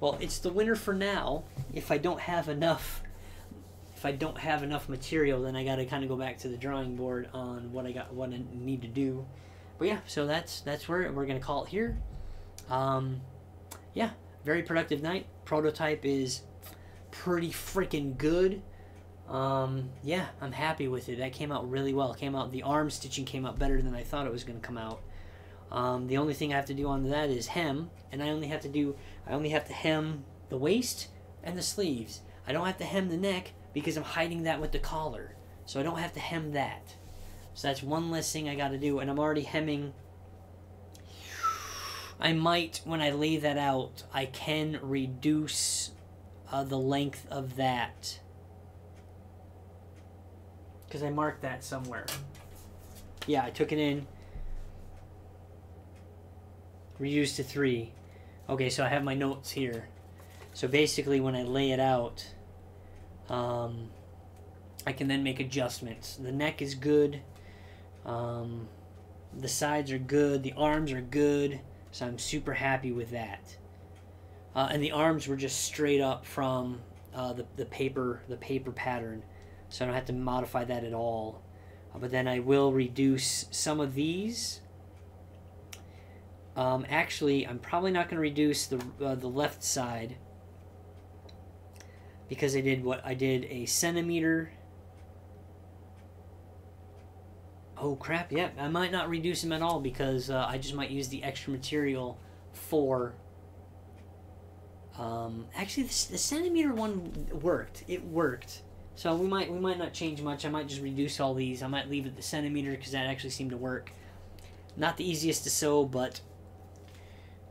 well, it's the winner for now. If I don't have enough, if I don't have enough material, then I gotta kind of go back to the drawing board on what I got, what I need to do. But yeah, so that's that's where we're gonna call it here. Um, yeah, very productive night. Prototype is pretty freaking good. Um, yeah, I'm happy with it. That came out really well. It came out, the arm stitching came out better than I thought it was gonna come out. Um, the only thing I have to do on that is hem, and I only have to do, I only have to hem the waist and the sleeves. I don't have to hem the neck because I'm hiding that with the collar, so I don't have to hem that. So that's one less thing I got to do, and I'm already hemming. I might, when I lay that out, I can reduce uh, the length of that, because I marked that somewhere. Yeah, I took it in. Reduced to three. Okay, so I have my notes here. So basically when I lay it out, um, I can then make adjustments. The neck is good. Um, the sides are good. The arms are good. So I'm super happy with that. Uh, and the arms were just straight up from uh, the, the paper the paper pattern. So I don't have to modify that at all. Uh, but then I will reduce some of these. Um, actually, I'm probably not going to reduce the uh, the left side, because I did what I did a centimeter. Oh crap, yeah, I might not reduce him at all because uh, I just might use the extra material for... Um, actually, the, the centimeter one worked. It worked. So we might we might not change much. I might just reduce all these. I might leave it the centimeter because that actually seemed to work. Not the easiest to sew, but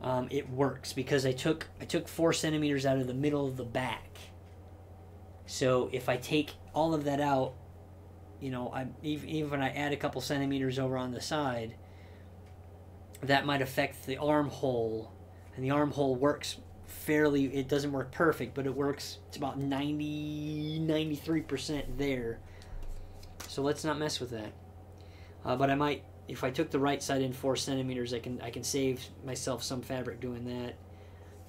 um, it works because I took I took four centimeters out of the middle of the back. So if I take all of that out, you know, I even, even when I add a couple centimeters over on the side, that might affect the armhole, and the armhole works. Fairly, it doesn't work perfect, but it works. It's about ninety, ninety-three percent there. So let's not mess with that. Uh, but I might, if I took the right side in four centimeters, I can I can save myself some fabric doing that.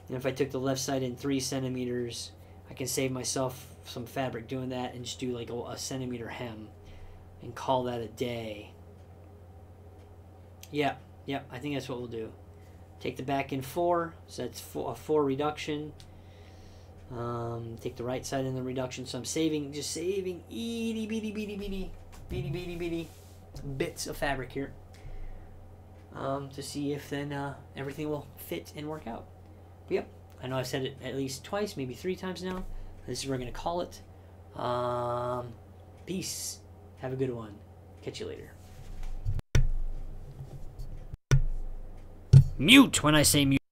And if I took the left side in three centimeters, I can save myself some fabric doing that and just do like a, a centimeter hem, and call that a day. Yeah, yeah, I think that's what we'll do. Take the back in four, so that's four, a four reduction. Um, take the right side in the reduction, so I'm saving, just saving itty bitty bitty bitty bitty bitty bitty bits of fabric here um, to see if then uh, everything will fit and work out. But yep, I know I've said it at least twice, maybe three times now. This is where we're gonna call it. Um, peace. Have a good one. Catch you later. Mute when I say mute.